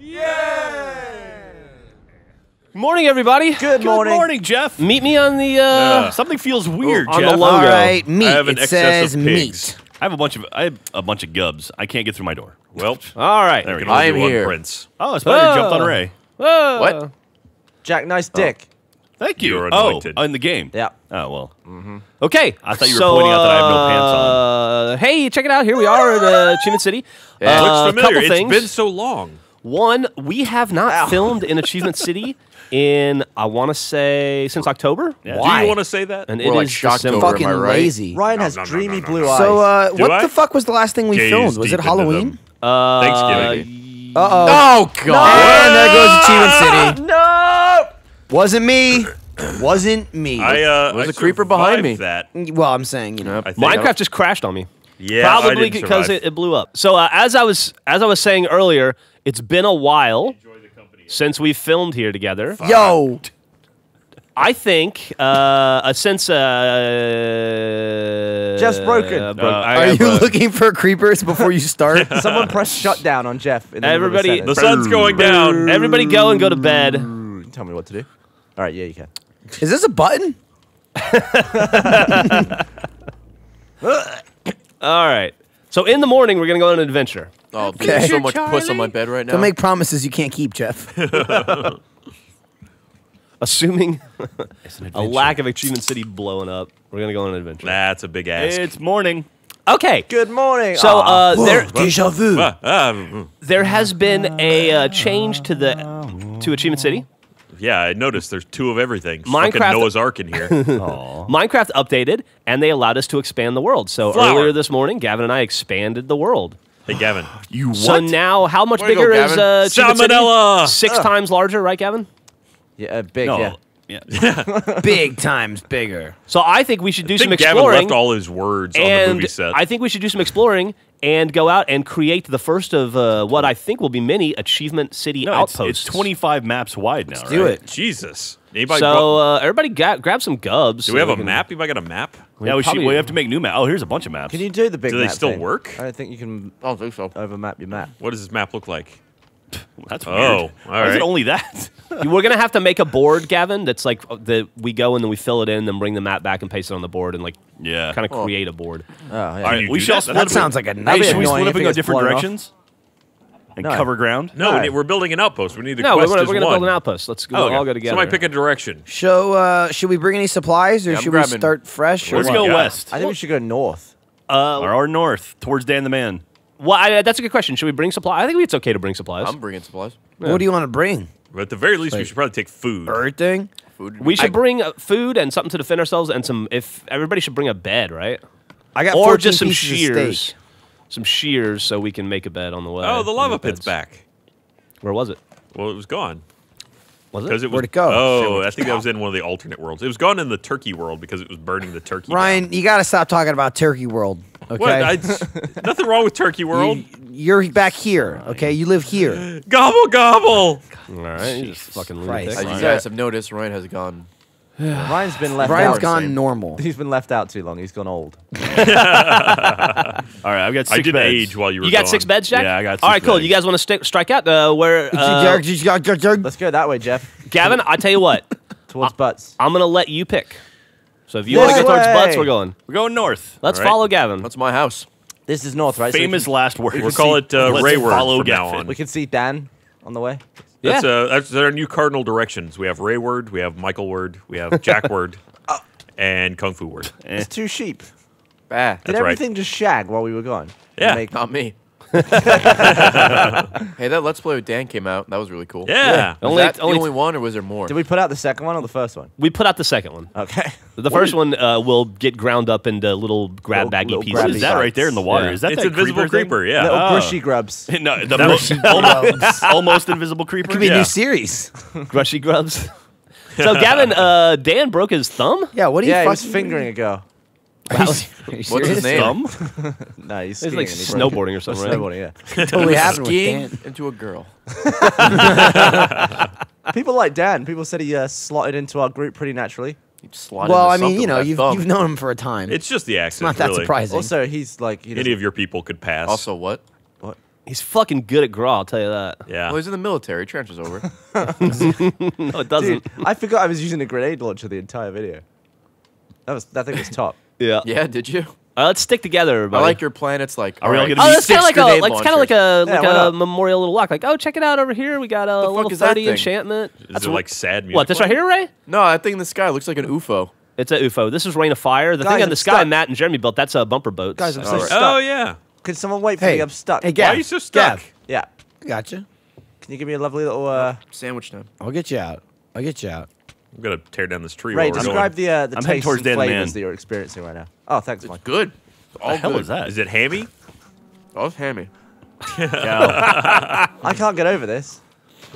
Yeah! Morning, everybody. Good morning. Good morning, Jeff. Meet me on the, something feels weird, Jeff. On the logo. All right, meat. I have an excess of pigs. Meat. I have a bunch of gubs. I can't get through my door. Well, all right. There we go. I am here. Prince. Oh, a spider jumped on Ray. Whoa. What? Jack, nice dick. Thank you. Oh, in the game. Yeah. Oh, well. Mm-hmm. Okay. I thought you were pointing out that I have no pants on. Hey, check it out. Here we are in Achievement City. Yeah. Looks familiar. Couple things. It's been so long. One, we have not filmed in Achievement City in, I want to say, since October. Yeah. Why? Do you want to say that? And it like is fucking lazy. Ryan has dreamy blue eyes. So, what the fuck was the last thing we filmed? Was it Halloween? Thanksgiving. Uh-oh. Oh, God. No! And there goes Achievement City. No! Wasn't me. Wasn't me. There was a creeper behind me. That. Well, I'm saying, you know. Minecraft just crashed on me. Yeah, probably because it blew up. So, as I was saying earlier, it's been a while since we filmed here together. Fuck. Yo! I think, since, Jeff's broken. Are you looking for creepers before you start? Someone press shutdown on Jeff. Everybody, the sun's going down. Everybody go and go to bed. Tell me what to do. All right, yeah, you can. Is this a button? All right. So in the morning, we're going to go on an adventure. Oh, okay. There's so much puss on my bed right now. Don't make promises you can't keep, Jeff. Assuming a lack of Achievement City blowing up, we're going to go on an adventure. That's a big ask. It's morning. Okay. Good morning. So, déjà vu. There has been a change to Achievement City. Yeah, I noticed there's two of everything. Fucking Noah's Ark in here. Minecraft updated, and they allowed us to expand the world. So earlier this morning, Gavin and I expanded the world. Hey, Gavin. You what? So now, how much bigger is Salmonella? Six times larger, right, Gavin? Yeah, big, yeah. Big times bigger. So I think we should do some exploring. Gavin left all his words on the movie set. I think we should do some exploring and go out and create the first of what I think will be many Achievement City outposts. It's 25 maps wide now, right? Let's do it. Jesus. Anybody everybody grab some gubs. Do we have a map? Anybody got a map? Yeah, we have to make new maps. Oh, here's a bunch of maps. Can you do the big map? Do they still work? I don't think you can overmap your map. What does this map look like? That's weird. Oh, all right. Is it only that? We're going to have to make a board, Gavin, that's like we go and then we fill it in, then bring the map back and paste it on the board and like kind of create a board. Oh, yeah. All right, we shall that sounds like a nice. Should we split up and go different directions? And cover ground? No, we're building an outpost. We need to quest as one. No, we're going to build an outpost. Let's all go together. Somebody pick a direction. So, should we bring any supplies or should we start fresh? Let's go west. I think we should go north. Or north, towards Dan the Man. Well, that's a good question. Should we bring supplies? I think it's okay to bring supplies. I'm bringing supplies. Yeah. What do you want to bring? But at the very least, we should probably take food. Everything? Food. We should bring food and something to defend ourselves and some... If everybody should bring a bed, right? I got 14 just some shears. Some shears so we can make a bed on the way. Oh, the lava pit's back. Where was it? Well, it was gone. Was it? Where'd it go? Oh, I think that was in one of the alternate worlds. It was gone in the turkey world because it was burning the turkey. Ryan, down. You got to stop talking about turkey world. Okay. What? Nothing wrong with turkey world. You're back here, okay? You live here. Gobble, gobble. God, all right. You just fucking Christ. As you guys have noticed, Ryan has gone. Ryan's been left out. Ryan's gone normal. He's been left out too long. He's gone old. All right, I've got 6 beds. I did age while you were gone. 6 beds, Jack? Yeah, I got 6 All right, cool. Beds. You guys want to strike out? Where? Let's go that way, Jeff. Gavin, I tell you what. Towards butts. I'm going to let you pick. So if you want to go towards butts, we're going. We're going north. Let's follow Gavin. That's my house. This is north, right? Famous last word. We'll call it Ray Word from now on. We can see Dan on the way. Yeah. That's our new cardinal directions. We have Ray Word, we have Michael Word, we have Jack Word, and Kung Fu Word. It's 2 sheep. Bah. Did everything just shag while we were gone? Yeah. Not me. Hey, that Let's Play with Dan came out. That was really cool. Yeah. Only one, or was there more? Did we put out the second one or the first one? We put out the second one. Okay. The first one will get ground up into little grab baggy pieces. What is that right there in the water? Yeah. Is that invisible creeper? Yeah. Little brushy grubs. No, the almost invisible creeper. It could be a new series. Brushy grubs. So, Gavin, Dan broke his thumb? Yeah, what do you he was fingering a go. Wow. What's his name? No, he's like snowboarding or something, right? Snowboarding, yeah. Totally happened with Dan. Into a girl. People like Dan. People said he slotted into our group pretty naturally. Well, I mean, you know, you've known him for a time. It's just the accent, It's not that surprising. Also, he's like... Any of your people could pass. Also, what? What? He's fucking good at Graw, I'll tell you that. Yeah. Well, he's in the military. Transfer's over. No, it doesn't. Dude, I forgot I was using a grenade launcher the entire video. That thing was top. Yeah. Yeah, did you? Let's stick together, everybody. I like your plan. It's like, are we all going to be six grenade launchers? It's kind of like a memorial little walk. Like, oh, check it out over here. We got a level 30 enchantment. Is it like sad music? What, this right here, Ray? No, that thing in the sky looks like an UFO. It's an UFO. This is Rain of Fire. The thing in the sky Matt and Jeremy built, that's a bumper boat. Guys, I'm so stuck. Oh, yeah. Could someone wait for me? I'm stuck. Hey, Gav. Why are you so stuck? Gav. Yeah. Gotcha. Can you give me a lovely little... sandwich time. I'll get you out. I'll get you out. I'm going to tear down this tree. Ray, describe the taste and flavors that you're experiencing right now. Oh, thanks, Mike. It's good. All good. What the hell is that? Is it hammy? Oh, it's hammy. I can't get over this.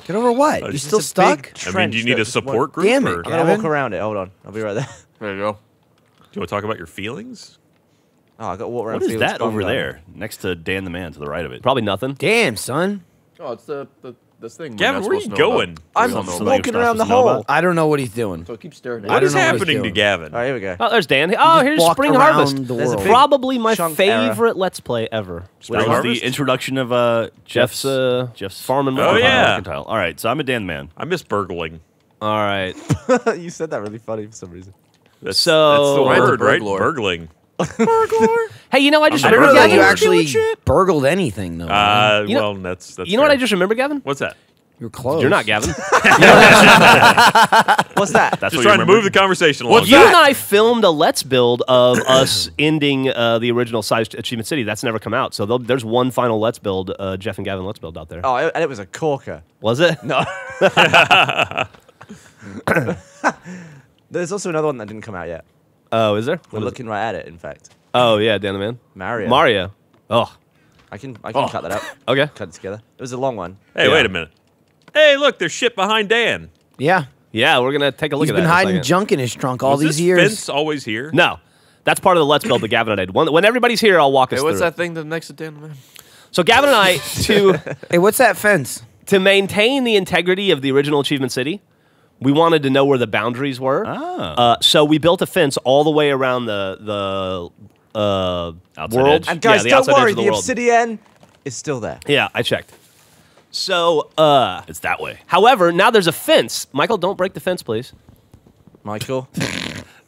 Get over what? You're still stuck? I mean, do you need a support group? Damn it. I'm going to walk around it. Hold on. I'll be right there. There you go. Do you want to talk about your feelings? Oh, I got water. What is that over there, next to Dan the Man, to the right of it? Probably nothing. Damn, son. Oh, it's this thing. Gavin, where are you going? I'm walking around the hole. I don't know what he's doing. So keep staring. What is happening to Gavin? All right, here we go. Oh, there's Dan. Oh, here's Spring Harvest. Probably my favorite Let's Play ever. Spring Harvest. The introduction of Jeff's farm and oh yeah. All right, so I'm a Dan Man. I miss burgling. All right. You said that really funny for some reason. So that's the word, right? Burgling. Burglar. Hey, you know, I just remember that you actually burgled anything, though. You know, well, that's you know fair. What I just remember, Gavin? What's that? You're close. You're not, Gavin. What's that? That's just trying to move the conversation along. Well, you and I filmed a Let's Build of us ending the original size Achievement City. That's never come out. So there's one final Let's Build, Jeff and Gavin Let's Build out there. Oh, and it was a corker. Was it? No. There's also another one that didn't come out yet. Oh, is there? We're looking right at it, in fact. Oh, yeah, Dan the Man. Mario. Oh. I can cut that out. Okay. Cut it together. It was a long one. Hey, wait a minute. Hey, look, there's shit behind Dan. Yeah. Yeah, we're going to take a look at that. He's been hiding junk in his trunk all these years. Is this fence always here? No. That's part of the Let's Build that Gavin and I did. When everybody's here, I'll walk us through. What's that thing next to Dan the Man? So Gavin and I, hey, what's that fence? To maintain the integrity of the original Achievement City, we wanted to know where the boundaries were, so we built a fence all the way around the world. Edge. And guys, don't worry, the obsidian is still there. Yeah, I checked. So it's that way. However, now there's a fence. Michael, don't break the fence, please. Michael,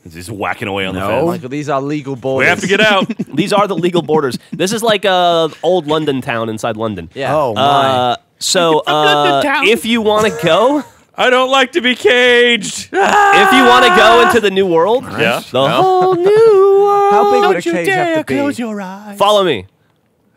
he's just whacking away on the fence. Michael, these are legal borders. We have to get out. These are the legal borders. This is like a old London town inside London. Yeah. Oh my. So if you want to go. I don't like to be caged. If you want to go into the new world, the whole new world. How big would a cage have to be? Close your eyes. Follow me.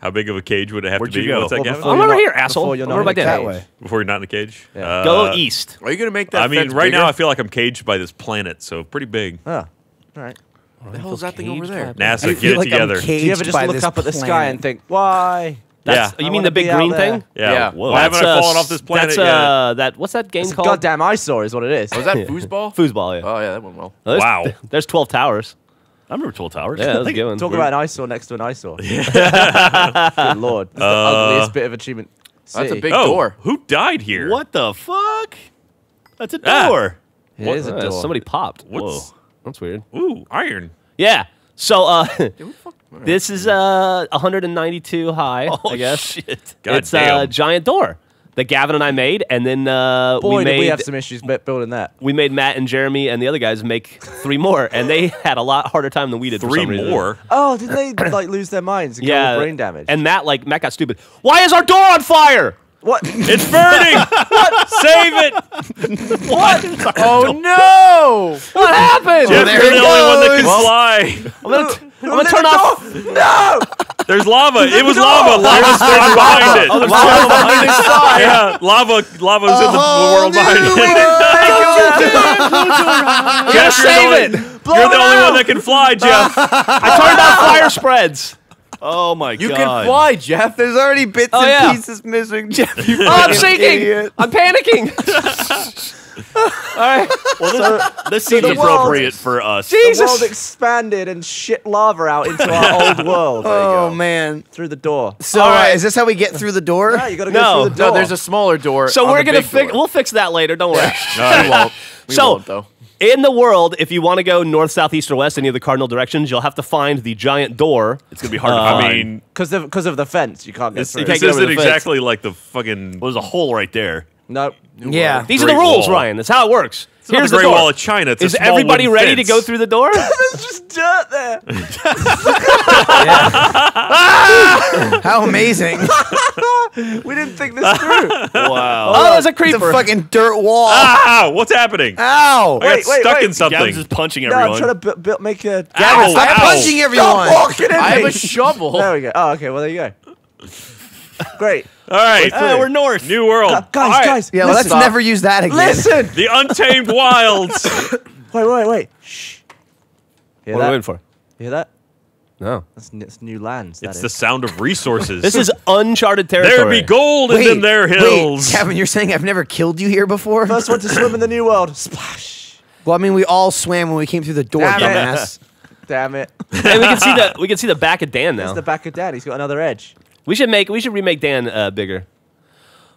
How big of a cage would it have to be? What's that, Gavin? I'm over here, asshole. I'm over by that way. Before you're not in a cage. Yeah. Go east. Are you gonna make that? I mean, right now I feel like I'm caged by this planet, so pretty big. All right. What the hell is that thing over there? NASA, get it together. Do you ever just look up at the sky and think, why? That's, yeah. You mean the big green thing? Yeah. Whoa. Why haven't I fallen off this planet yet? What's that game called? Goddamn eyesore is what it is. Was that foosball? Foosball, yeah. Oh, yeah, that went well. There's, wow. There's 12 towers. I remember 12 towers. Yeah, that was a good one. Talk about an eyesore next to an eyesore. Yeah. Good lord. That's the ugliest bit of Achievement City. That's a big door. Who died here? What the fuck? That's a door. It is a door. Somebody popped. Whoa. That's weird. Ooh, iron. Yeah. So, this is 192 high, I guess. Shit. God it's damn. A giant door that Gavin and I made, and then we have some issues building that. We made Matt and Jeremy and the other guys make 3 more, and they had a lot harder time than we did. 3 more? Oh, did they like lose their minds and go with brain damage? And Matt got stupid. Why is our door on fire? What? It's burning! What? Save it! What? Oh no! What happened? Jeff, you're the only one that can fly. I'm gonna turn off. No! There's lava. It was lava. Lava's behind it. There's lava on the side. Yeah, lava's in the world behind it. Jeff, save it! You're the only one that can fly, Jeff. I turned off fire spreads. Oh my god! You can fly, Jeff. There's already bits and pieces missing, Jeff. I'm sinking. I'm panicking. Alright. Well, this seems appropriate for us. Jesus. The world expanded and shit lava out into our old world. Oh, man. Through the door. So, alright, is this how we get through the door? Yeah, you gotta go through the door. No, there's a smaller door. So we're gonna fix, we'll fix that later, don't worry. No, we won't. We won't, though. In the world, if you want to go north, south, east, or west, any of the cardinal directions, you'll have to find the giant door. It's gonna be hard to find. I mean, because of the fence, you can't get through. This isn't exactly like the fucking. Well, there's a hole right there. No. Yeah. These are the rules, Ryan. That's how it works. Here's the Great Wall of China. Is everybody ready to go through the door? There's just dirt there. How amazing. We didn't think this through. Wow. Oh, there's a creeper. It's a fucking dirt wall. Ow, what's happening? Ow. I got stuck in something. Gavin's just punching everyone. I'm trying to make a... Gavin, stop punching everyone. Stop walking at me. I have a shovel. There we go. Oh, okay. Well, there you go. Great. All right. We're north. New world. Guys, right. Guys. Yeah, well, let's never use that again. Listen. The Untamed Wilds. Wait. Shh. Hear what are we waiting for? You hear that? No. That's new lands. It's the sound of resources. This is uncharted territory. There be gold in them there hills. Wait, Kevin, you're saying I've never killed you here before? First one to swim in the new world. Splash. Well, I mean, we all swam when we came through the door, dumbass. Damn it. And we can see the back of Dan now. That's the back of Dan. He's got another edge. We should remake Dan bigger.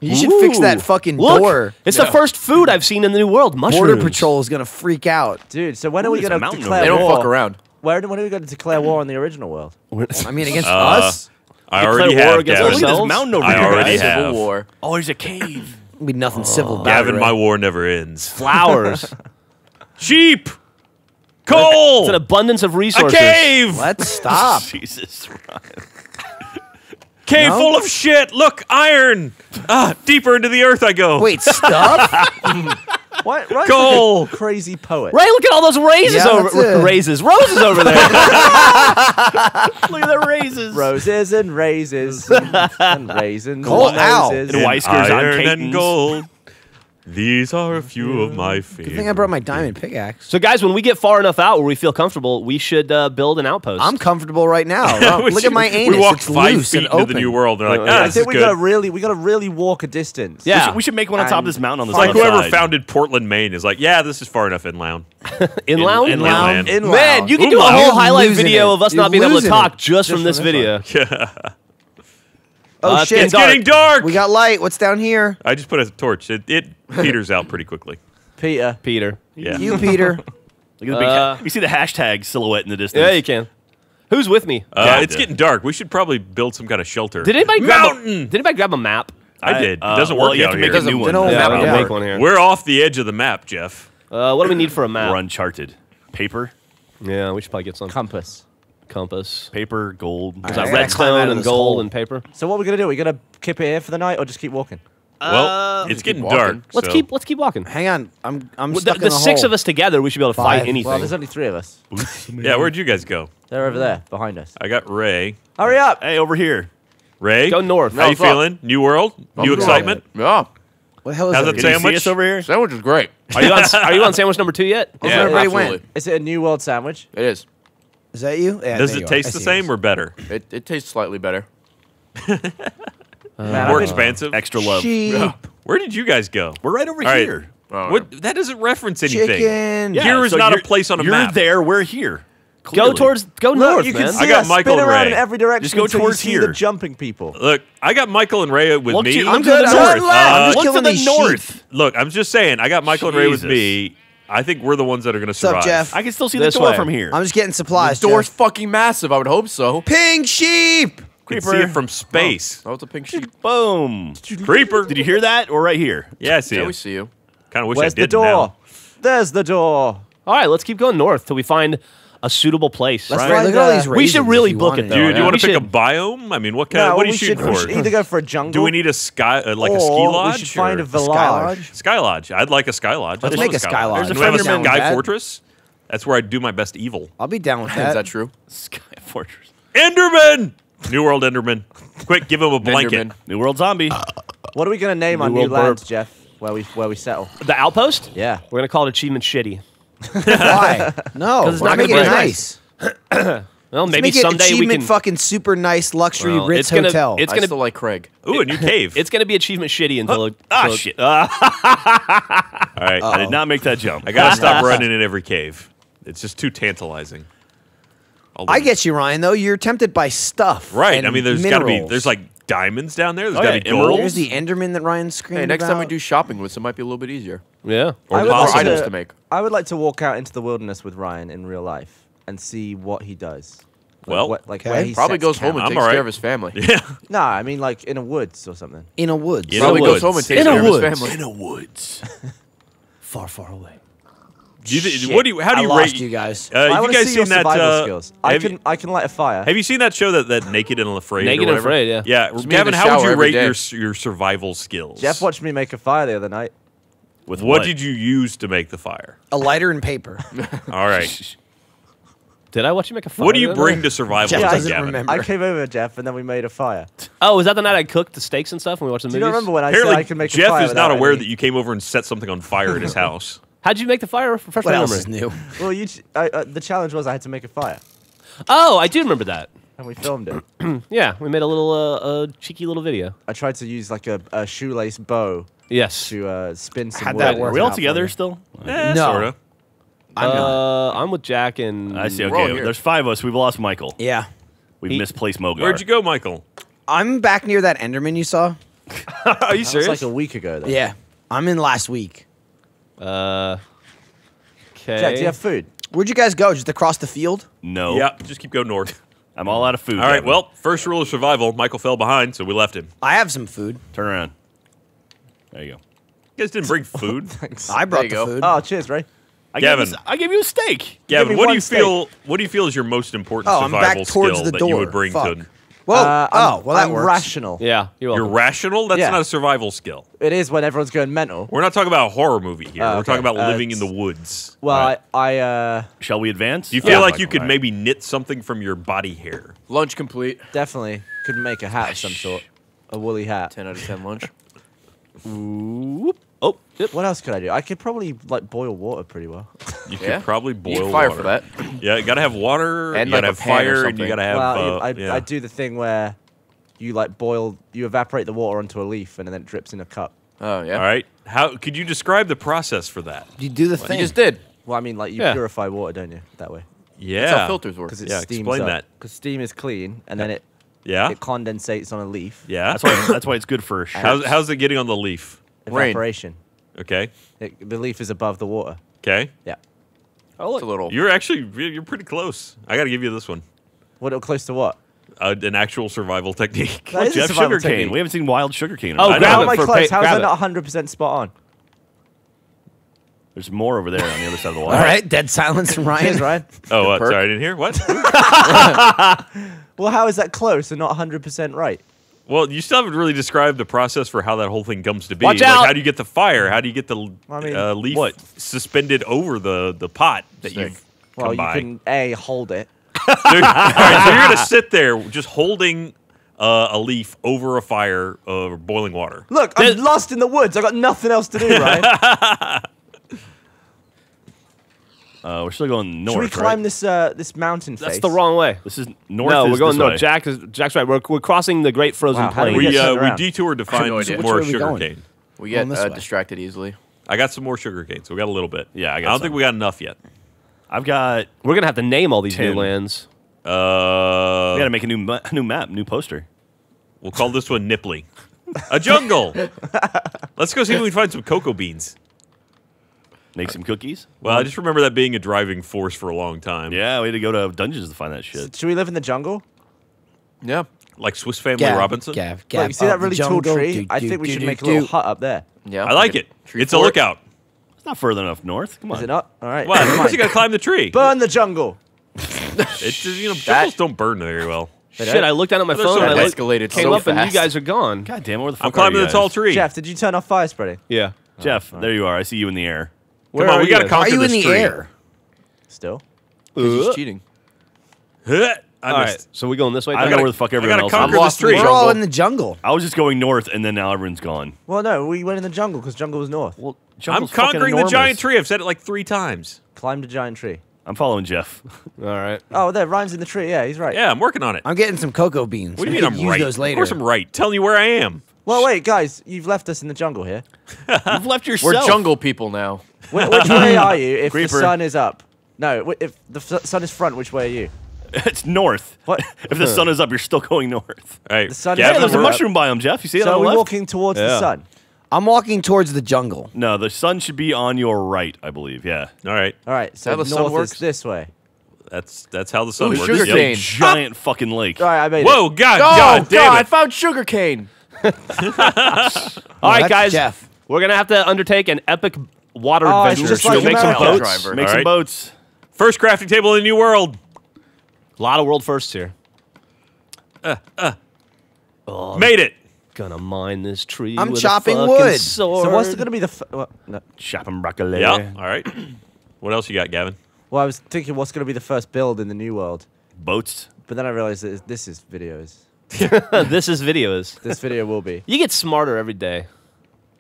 You should fix that fucking door. It's the first food I've seen in the new world. Mushrooms. Border Patrol is gonna freak out, dude. So when are we gonna declare war? They don't fuck around. When are we gonna declare war on the original world? I mean, against us. I already have. There's this mountain over here. I already have. Civil war. Oh, there's a cave. It'll be nothing civil about it. Gavin, my war never ends. Flowers, sheep. Coal. It's an abundance of resources. A cave. Let's stop. Jesus Christ. Cave full of shit. Look, iron. Deeper into the earth I go. Wait, stop. What? Right, goal. Like crazy poet. Right. Look at all those roses over there. Look at the raises. Roses and raises and raisins. Gold. And Weiskers on Catons. And gold. These are a few of my favorites. Good thing I brought my diamond pickaxe. So, guys, when we get far enough out where we feel comfortable, we should build an outpost. I'm comfortable right now. Look at my anus. We walked it's 5 feet into the new world. They're like, I think we gotta really walk a distance. Yeah, we should make one on top of this mountain on the side. Like whoever founded Portland, Maine, is like, yeah, this is far enough inland. Inland, inland, inland. Man, you can do a whole highlight video of us not being able to talk just from this video. Yeah. Oh shit! It's getting dark. We got light. What's down here? I just put a torch. It peters out pretty quickly. Peter. Yeah. You, Peter. Look at the big, you see the hashtag silhouette in the distance. Yeah, you can. Who's with me? It's getting dark. We should probably build some kind of shelter. Did anybody grab a map? I did. It doesn't work out here. There's a new one. Yeah, make one here. We're off the edge of the map, Jeff. What do we need for a map? We're uncharted. Paper. Yeah, we should probably get some. Compass. Paper, gold. Is that redstone and gold and paper? So what are we gonna do? Are we gonna keep it here for the night or just keep walking? Well, it's getting dark. Let's keep walking. Hang on, I'm stuck in a hole. The six of us together, we should be able to fight anything. Well, there's only three of us. Yeah, where'd you guys go? They're over there, behind us. I got Ray. Hurry up! Hey, over here. Ray, go north. How you feeling? New world, new excitement. Yeah. What the hell is that sandwich over here? Sandwich is great. Are you on sandwich number 2 yet? Yeah, absolutely. Is it a new world sandwich? It is. Is that you? Yeah, does it taste the same or better? It tastes slightly better. More expansive. Extra love. Sheep. Where did you guys go? We're right over here. Right. What, that doesn't reference anything. Chicken. Yeah, here is so not a place on a map. You're there. We're here. Clearly. Go north, you can man. See I got Michael and Ray. In every direction just go towards here. The jumping people. Look, I got Michael and Ray with me. I'm good. Look to the north. Look, I'm just saying. I got Michael and Ray with me. I think we're the ones that are going to survive. What's up, Jeff? I can still see the door from here. I'm just getting supplies. The door's fucking massive. I would hope so. Pink sheep! Creeper. You can see it from space. Oh, it's a pink sheep. Boom. Creeper. Did you hear that? We're right here. Yeah, I see you. Yeah, we see you. Kind of wish I didn't now. There's the door. All right, let's keep going north till we find a suitable place. Let's look at all these raisins. We should really book it, though. Do you want to pick a biome? I mean, what are you shooting for? We should either go for a jungle. Do we need a sky, like a ski lodge? We should find a village. Sky lodge. I'd like a sky lodge. Let's make a sky lodge. Do we have a sky fortress? That's where I do my best evil. I'll be down with that. Is that true? Sky fortress. Enderman! New world Enderman. Quick, give him a blanket. New world zombie. What are we going to name on new lands, Jeff? Where we settle? The outpost? Yeah. We're going to call it Achievement Shitty. Why? No, we're not making it nice. Well, maybe someday we can... Achievement fucking super nice luxury Ritz hotel. It's gonna be like Craig. Ooh, a new cave. It's gonna be Achievement Shitty until... shit. All right, I did not make that jump. I gotta stop running in every cave. It's just too tantalizing. I get you, Ryan, though. You're tempted by stuff. Right, I mean, there's gotta be... There's like... Diamonds down there? There's gotta be gold. There's the Enderman that Ryan screamed about. Hey, next time we do shopping with us, it might be a little bit easier. Yeah. Or items to make. I would like to walk out into the wilderness with Ryan in real life and see what he does. Well, like where he probably goes home and takes care of his family. Yeah. Nah, I mean like in a woods or something. In a woods. Probably goes home and takes care of his family. In a woods. Far, far away. What do you? How do you rate you guys? Have you guys seen that? I can light a fire. Have you seen that show that Naked and Afraid? Naked and Afraid, yeah. Yeah, Gavin, how would you rate your survival skills? Jeff watched me make a fire the other night. With what did you use to make the fire? A lighter and paper. All right. Did I watch you make a fire? What do you bring to survival? Jeff doesn't remember. I came over, Jeff, and then we made a fire. Oh, was that the night I cooked the steaks and stuff and we watched the movies? Do you remember when I said I can make a fire? Jeff is not aware that you came over and set something on fire at his house. How'd you make the fire? Refresh my memory. What else is new? Well, the challenge was I had to make a fire. Oh, I do remember that. And we filmed it. Yeah, we made a little cheeky little video. I tried to use like a shoelace bow. Yes. To spin some wood. Are we all together still? No. Sort of. I'm with Jack and... I see, okay. There's 5 of us. We've lost Michael. Yeah. We've misplaced Mogar. Where'd you go, Michael? I'm back near that Enderman you saw. Are you serious? That was like a week ago, though. Yeah. I'm in last week. Okay. Jack, do you have food? Where'd you guys go? Just across the field? No. Yeah, just keep going north. I'm all out of food. All right, well, first rule of survival, Michael fell behind, so we left him. I have some food. Turn around. There you go. You guys didn't bring food? Thanks. I brought the food. Oh, cheers, Ray. Gavin, I gave you a steak. Gavin, what do you feel is your most important survival skill that you would bring to... Well, that works. Rational. Yeah, you're rational. That's not a survival skill. It is when everyone's going mental. We're not talking about a horror movie here. We're talking about living in the woods. Well, right. Shall we advance? Do you feel like you could maybe knit something from your body hair? Lunch complete. Definitely could make a hat of some sort, a woolly hat. 10 out of 10 lunch. Ooh. Oh, yep. What else could I do? I could probably like boil water pretty well. You could probably boil fire water. For that. Yeah, you gotta have water, and you gotta have fire, and you gotta have. Well, I do the thing where you like you evaporate the water onto a leaf, and then it drips in a cup. Oh yeah. All right. How could you describe the process for that? You do the thing. You just did. Well, I mean, like you purify water, don't you? That way. Yeah. That's how filters work. Yeah. Explain that. Because steam is clean, and then it condensates on a leaf. Yeah. That's why it's good for. How's it getting on the leaf? Evaporation. Rain. Okay. The leaf is above the water. Okay. Yeah. Oh, look. It's a little. You're pretty close. I got to give you this one. What? Close to what? An actual survival technique. That is a survival technique. We haven't seen wild sugarcane. Oh, how am I close? How is that not 100% spot on? There's more over there on the other side of the wall. All right, dead silence from Ryan. Ryan. Oh, sorry, I didn't hear. What? Well, how is that close and not 100% right? Well, you still haven't really described the process for how that whole thing comes to be. Watch out! Like, how do you get the fire? How do you get the leaf suspended over the pot that you've you can hold it. All right, so you're gonna sit there just holding a leaf over a fire of boiling water. Look, I'm lost in the woods. I got nothing else to do. Right? We're still going north. Should we climb this mountain face? That's the wrong way. This is north. No, we're going north. Jack's right. We're crossing the Great Frozen Plain. We detoured to find some more sugarcane. We get distracted easily. I got some more sugarcane, so we got a little bit. Yeah, I don't think we got enough yet. I've got. We're gonna have to name all these new lands. We gotta make a new map, new poster. We'll call this one Nipley. A jungle. Let's go see if we can find some cocoa beans. Make some cookies? Well, I just remember that being a driving force for a long time. Yeah, we had to go to dungeons to find that shit. Should we live in the jungle? Yeah. Like Swiss Family Robinson? Gav. Look, you see that really tall tree? I think we should make a little hut up there. Yeah, I like it. It's a lookout. It's not further enough north. Come on. Is it not? All right. Well, of course you gotta climb the tree. Burn the jungle! Jungles don't burn very well. Shit, I looked down at my phone and I escalated so fast. Came up and you guys are gone. God damn, where the fuck are you guys? I'm climbing the tall tree. Jeff, did you turn off fire spreading? Yeah. Jeff, there you are. I see you in the air. Come on, we gotta conquer this. Are you in the air? Still? He's cheating. Alright, so we going this way? I don't know where the fuck everyone else is. I'm lost. We're all in the jungle. I was just going north, and then now everyone's gone. Well, no, we went in the jungle because jungle was north. Well, I'm conquering the giant tree. I've said it like 3 times. Climb the giant tree. I'm following Jeff. All right. Oh, that rhymes in the tree. Yeah, he's right. Yeah, I'm working on it. I'm getting some cocoa beans. What do you mean I'm right? Those later. Of course I'm right. Telling you where I am. Well, wait, guys, you've left us in the jungle here. You've left yourself. We're jungle people now. Which way are you if Creeper. The sun is up? No, if the sun is front, which way are you? It's north. What? If the sun is up, you're still going north. All right. The sun is up. There's a mushroom biome, Jeff. You see it on the left? So we're walking towards the sun. I'm walking towards the jungle. No, the sun should be on your right, I believe. Yeah. All right. All right. So the sun works this way. That's how the sun works. Sugar cane. Giant fucking lake. All right, I made it. Whoa, God damn it. I found sugar cane. All right, guys. Jeff. We're going to have to undertake an epic water adventure. So make some boats. Make some boats. First crafting table in the new world. A lot of world firsts here. Oh, made it. Gonna mine this tree. I'm chopping wood. Sword. So what's gonna be the chopping broccoli? Yeah. All right. What else you got, Gavin? Well, I was thinking what's gonna be the first build in the new world. Boats. But then I realized that this is videos. This is videos. This video will be. You get smarter every day.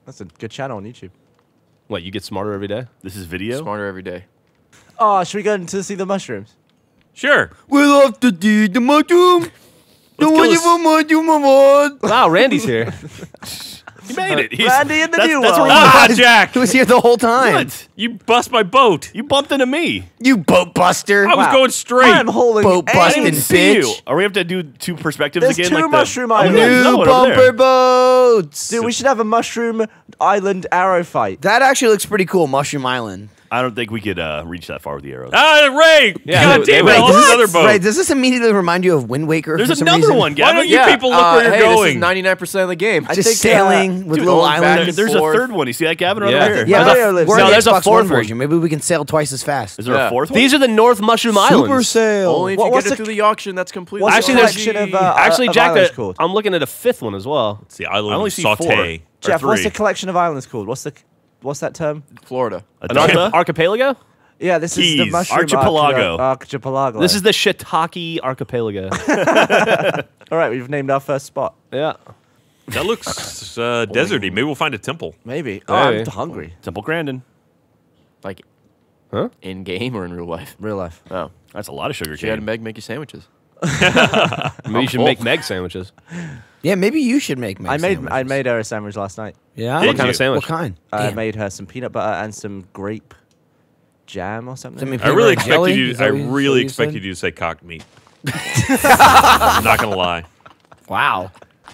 That's a good channel on YouTube. What? You get smarter every day? This is video. Smarter every day. Oh, should we go to see the mushrooms? Sure. We love to do the mushroom. Wow, Randy's here. He made it. He's, Randy in the new world. Jack. He was here the whole time. What? You bust my boat. You bumped into me. You boat buster. I was going straight. I'm holding boat busting, bitch. You. Are we have to do two perspectives again? There's two mushroom islands. New bumper boats. Dude, we should have a mushroom island arrow fight. That actually looks pretty cool, mushroom island. I don't think we could reach that far with the arrows. Ah, Ray! Yeah, God damn it! Another boat. Ray, does this immediately remind you of Wind Waker? There's another one, Gavin. Why don't you people look where you're going? 99% of the game. I think sailing with little islands. There's a third one. You see that, Gavin? Yeah. Over here. Yeah, there's a fourth version. Maybe we can sail twice as fast. Is there a fourth one? These are the North Mushroom Islands. Super sail. Only if you get it through the auction. That's completely. Actually, Jack, I'm looking at a fifth one as well. It's the island. I only see four. Jeff, what's the collection of islands called? What's that term? Florida. An archipelago? Yeah, this is the mushroom archipelago. This is the shiitake archipelago. All right, we've named our first spot. Yeah. That looks deserty. Maybe we'll find a temple. Maybe. Oh, I'm hungry. Temple Grandin. Like, huh? In game or in real life? Real life. Oh. That's a lot of sugar cane. You had Meg make you sandwiches. Maybe you should make Meg sandwiches. Yeah, maybe you should make Meg sandwiches. I made her a sandwich last night. Yeah? What kind of sandwich? What kind? I made her some peanut butter and some grape jam or something. I really expected you to say cock meat. I'm not gonna lie. Wow.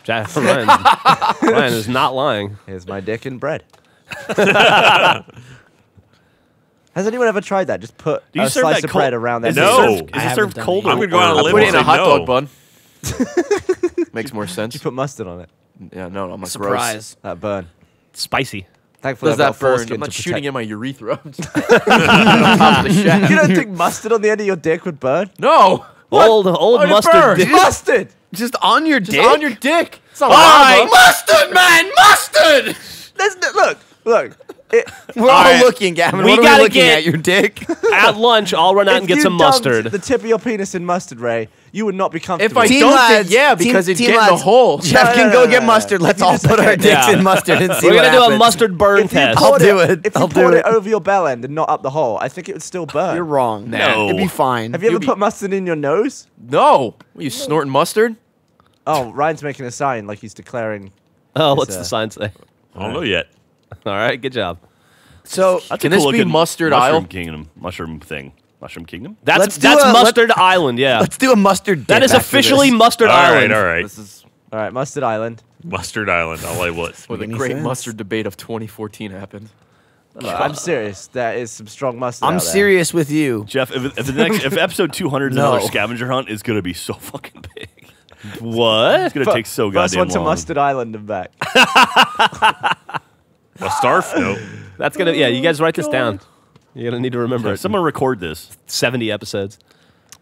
Ryan is not lying. Here's my dick and bread. Has anyone ever tried that? Just put a slice of bread around that. No. Is it served cold? I'm going to go out on a limb and say no. Put it in a hot dog bun. Makes more sense. You put mustard on it. Yeah, no, I'm surprised. That burn. Spicy. Thankfully, that burn. I'm not shooting in my urethra. You don't think mustard on the end of your dick would burn? No. Old mustard. Mustard. Just on your dick? Just on your dick. It's not lava. Mustard, man! Mustard! Look. We're all looking, Gavin. We gotta get at your dick. At lunch, I'll run out and get some mustard. The tip of your penis in mustard, Ray. You would not be comfortable. If I because it'd get in the hole. Jeff can go get mustard. Let's all put our dicks in mustard and see what happens. We're gonna do a mustard burn test. I'll do it. If you poured it over your bell end and not up the hole, I think it would still burn. You're wrong. No, it'd be fine. Have you ever put mustard in your nose? No. You snorting mustard? Oh, Ryan's making a sign like he's declaring. Oh, what's the sign say? I don't know yet. All right, good job. So, can this be Mustard Island? Mushroom thing. Mushroom Kingdom? That's Mustard Island, yeah. Let's do a mustard. That is officially Mustard Island. All right, all right. All right, Mustard Island. Mustard Island, I'll label it. Well, the great mustard debate of 2014 happened. I'm serious. That is some strong mustard. I'm serious with you. Jeff, if episode 200 is another scavenger hunt, it's going to be so fucking big. What? It's going to take so goddamn long. First one to Mustard Island and back. A starf? No. That's gonna. Yeah, you guys write this down. You're gonna need to remember it. Someone record this. 70 episodes.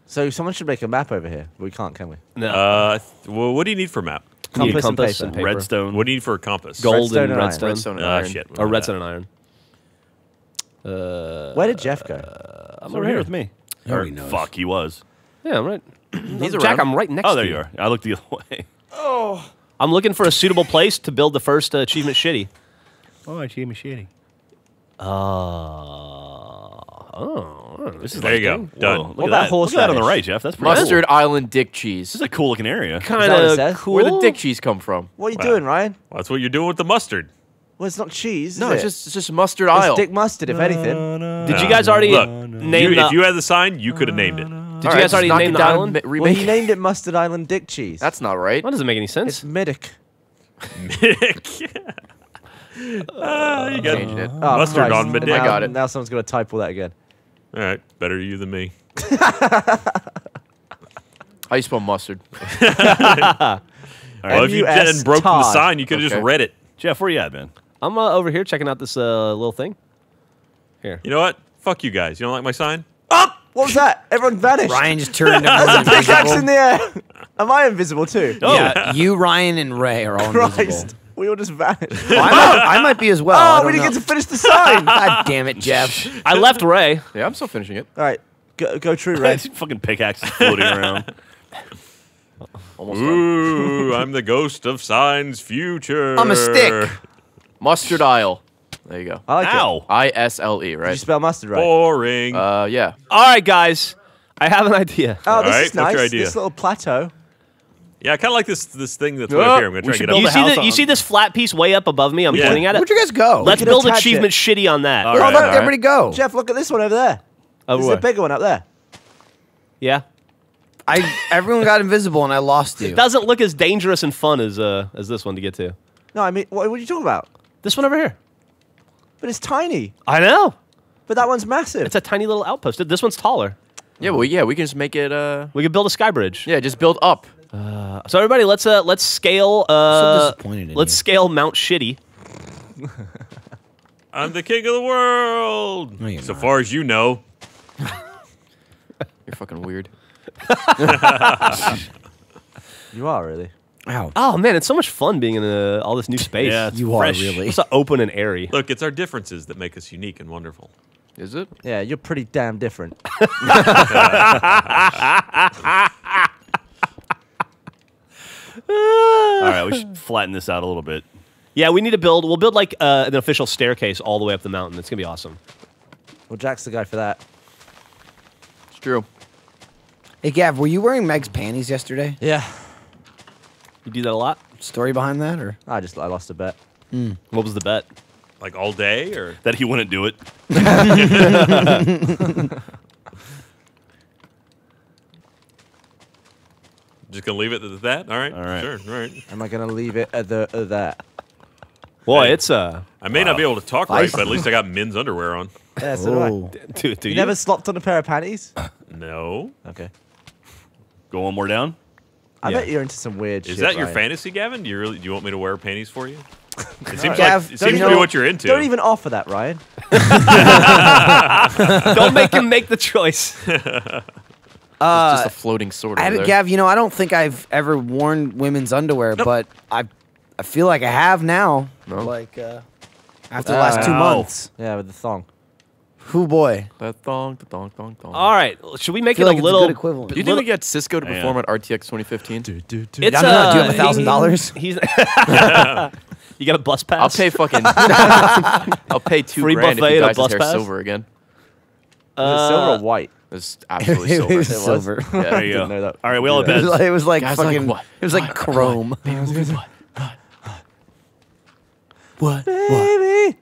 So someone should make a map over here. We can't, can we? No. Well, what do you need for a map? Compass, and paper. Redstone. What do you need for a compass? Gold and redstone. Redstone and iron. Shit. Or redstone and iron. Where did Jeff go? I'm over here with me. Fuck, he was. Yeah, I'm right. Jack, I'm right next to you. Oh, there you are. I looked the other way. Oh. I'm looking for a suitable place to build the first Achievement Shitty. Oh, Achievement Shitty. Oh, this is there. You go. Done. Look at that. Look at that on the right, Jeff. That's pretty Mustard Island dick cheese. This is a cool looking area. Kind of cool. Where the dick cheese come from? What are you doing, Ryan? Well, that's what you're doing with the mustard. Well, it's not cheese. No, it's just mustard aisle. It's dick mustard, if anything. Did you guys already name it? If you had the sign, you could have named it. Did you guys already name the island? Well, you named it Mustard Island Dick Cheese. That's not right. That doesn't make any sense. It's Middick. Middick. You got it. Oh, mustard on Middick. I got it. Now someone's gonna type all that again. All right, better you than me. How you spell mustard? Well, if you hadn't broken the sign, you could have just read it. Jeff, where you at, man? I'm over here checking out this little thing. Here. You know what? Fuck you guys. You don't like my sign? Up! What was that? Everyone vanished. Ryan just turned up. There's a pickaxe in the air. Am I invisible too? Oh. Yeah, you, Ryan, and Ray are all invisible. We all just vanished. Well, I might be as well. Oh, we didn't get to finish the sign. God damn it, Jeff. I left Ray. Yeah, I'm still finishing it. All right. Go true, Ray. Fucking pickaxe floating around. Almost Ooh, I'm the ghost of signs future. I'm a stick. Mustard Isle. There you go. I like it. I-S-L-E, right? Did you spell mustard right? Boring. Yeah. All right, guys. I have an idea. Oh, this is nice. What's your idea? This little plateau. Yeah, I kind of like this thing that's right up here. I'm going to try and get up. You see this flat piece way up above me? I'm pointing at it. Where'd you guys go? Let's build Achievement Shitty on that. All right, let everybody go. Jeff, look at this one over there. There's a bigger one up there. Yeah. Everyone got invisible and I lost you. It doesn't look as dangerous and fun as this one to get to. No, I mean, what are you talking about? This one over here. But it's tiny. I know. But that one's massive. It's a tiny little outpost. This one's taller. Yeah, well, yeah, we can just make it. We can build a sky bridge. Yeah, just build up. So everybody, let's scale. I'm so disappointed in you. Scale Mount Shitty. I'm the king of the world. No, so far as you know. You're fucking weird. You are really. Wow. Oh, man, it's so much fun being in all this new space. Yeah, you fresh. Are, really. It's so open and airy. Look, it's our differences that make us unique and wonderful. Is it? Yeah, you're pretty damn different. All right, we should flatten this out a little bit. Yeah, we need to build. We'll build, like, an official staircase all the way up the mountain. It's going to be awesome. Well, Jack's the guy for that. It's true. Hey, Gav, were you wearing Meg's panties yesterday? Yeah. You do that a lot? Story behind that, or? I lost a bet. Mm. What was the bet? Like all day, or? That he wouldn't do it. Just gonna leave it at that? Alright, sure, alright. Am I gonna leave it at that? Boy, hey, it's I may not be able to talk right, but at least I got men's underwear on. Yeah, so do you? Never slopped on a pair of panties? No. Okay. Go one more down? I bet you're into some weird shit. Is that your fantasy, Gavin? Do you want me to wear panties for you? It seems Gav, it seems to be what you're into. Don't even offer that, Ryan. Don't make him make the choice. It's just a floating sword. Gav, you know, I don't think I've ever worn women's underwear, but I feel like I have now. No. Like after the last 2 months. Yeah, with the thong. Hoo boy. That thong. All right, should we make it a little equivalent? Do you think we get Cisco to perform at RTX 2015? Dude. I'm not doing $1,000. He's. You got a bus pass? I'll pay fucking. I'll pay $2,000 if he dyes his hair silver again. Is it silver or white? It's absolutely silver. It was silver. Yeah, there you go. All right, we all bet. It was like fucking. It was like chrome. What? Baby.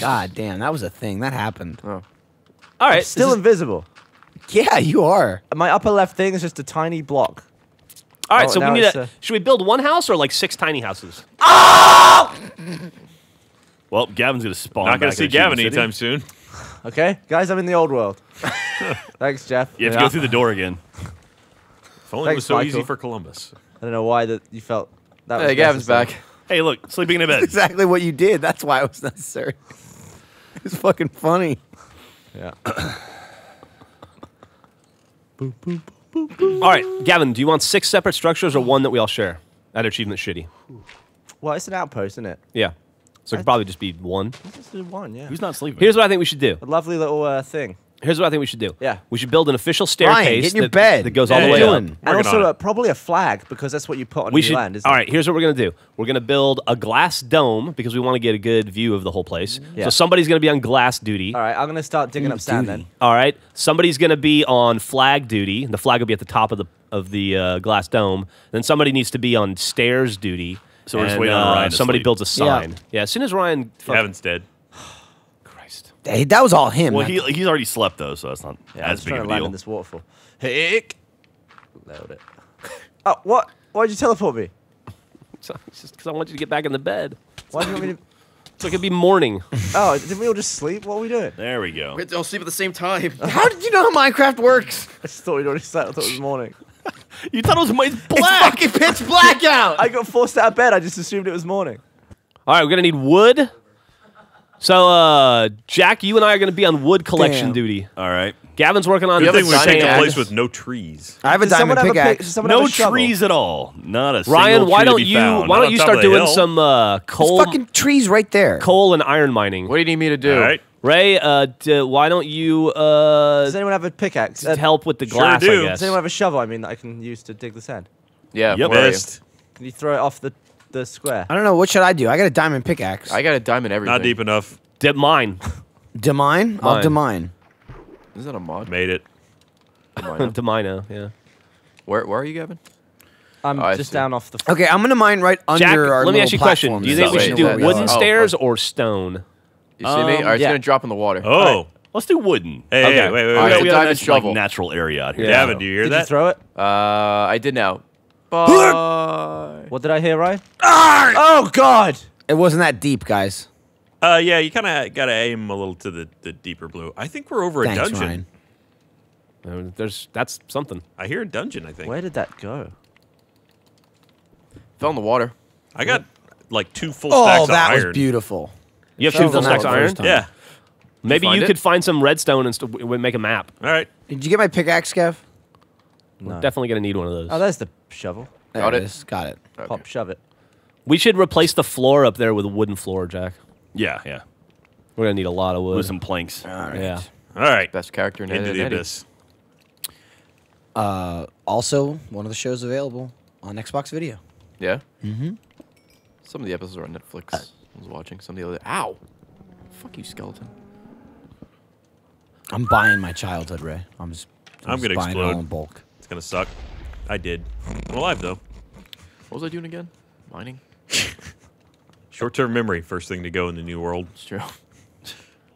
God damn, that was a thing. That happened. Oh. All right. I'm still invisible. Yeah, you are. My upper left thing is just a tiny block. All right, so we need should we build one house or like 6 tiny houses? Oh! Well, Gavin's going to spawn. Not going to see Gavin anytime soon. Okay, guys, I'm in the old world. Thanks, Jeff. You have to go through the door again. If only it was so easy for Columbus. I don't know why that you felt that was Gavin's back. Hey, look, sleeping in a bed. That's exactly what you did. That's why it was necessary. It was fucking funny. Yeah. Boop, boop, boop, boop. All right, Gavin, do you want 6 separate structures or one that we all share at Achievement Shitty? Well, it's an outpost, isn't it? Yeah. So it could probably just be one. Just do one, yeah. Who's not sleeping? Here's what I think we should do. A lovely little thing. Here's what I think we should do. Yeah. We should build an official staircase that goes all the way up. And also probably a flag, because that's what you put on your land. All right, here's what we're going to do. We're going to build a glass dome, because we want to get a good view of the whole place. Yeah. So somebody's going to be on glass duty. All right, I'm going to start digging up sand then. All right, somebody's going to be on flag duty. The flag will be at the top of the glass dome. Then somebody needs to be on stairs duty. So we're just waiting on Ryan to sleep. Builds a sign. Yeah. As soon as Ryan... Kevin's dead. Hey, that was all him. Well, he's already slept though, so that's not as big of a deal. I'm trying to land in this waterfall. Hick. Load it. Oh, what? Why'd you teleport me? It's just because I want you to get back in the bed. Why do you want me to? So it could be morning. Oh, did we all just sleep? What are we doing? There we go. We all sleep at the same time. How did you know how Minecraft works? I just thought we'd already slept. I thought it was morning. You thought it was morning? It's black. It's fucking pitch black out. I got forced out of bed. I just assumed it was morning. All right, we're gonna need wood. So, Jack, you and I are going to be on wood collection duty. All right. Gavin's working on... You think we take a place with no trees? I have a diamond pickaxe. No trees at all. Not a single tree. Ryan, why don't you start doing some coal... There's fucking trees right there. Coal and iron mining. What do you need me to do? All right. Ray, why don't you... Does anyone have a pickaxe? Help with the glass, I guess. Does anyone have a shovel, I mean, that I can use to dig the sand? Yeah. Yep. Can you throw it off the square? I don't know. What should I do? I got a diamond pickaxe. I got a diamond everything. Not deep enough. Demine. Demine? I'll demine. Is that a mod? Made it. Demino, yeah. Where are you, Gavin? I'm just down off the... Okay, I'm going to mine right under our little platform. Let me ask you a question. Do you think we should do wooden stairs or stone? You see me? All right, it's going to drop in the water. Oh. Let's do wooden. Hey, okay. Wait. All right, we got a natural area out here. Gavin, do you hear that? Did you throw it? I did now. Bye. What did I hear, Ryan? Oh, God! It wasn't that deep, guys. Yeah, you kind of got to aim a little to the deeper blue. I think we're over a dungeon. Ryan. That's something. I hear a dungeon, I think. Where did that go? Fell in the water. I got, like, two full stacks of iron. Oh, that was beautiful. You have two full stacks of iron? Yeah. Maybe you could find some redstone and make a map. All right. Did you get my pickaxe, Kev? No. We're definitely going to need one of those. Oh, that's the shovel. Got it. Okay. Pop, shove it. We should replace the floor up there with a wooden floor, Jack. Yeah. We're going to need a lot of wood. With some planks. All right. Yeah. All right. Best character in the abyss. Also, one of the shows available on Xbox Video. Yeah? Mm-hmm. Some of the episodes are on Netflix. I was watching some of the other... Ow! Fuck you, skeleton. I'm buying my childhood, Ray. I'm going to explode. Buying it all in bulk. It's going to suck. I did. I'm alive, though. What was I doing again? Mining? Short-term memory, first thing to go in the new world. It's true.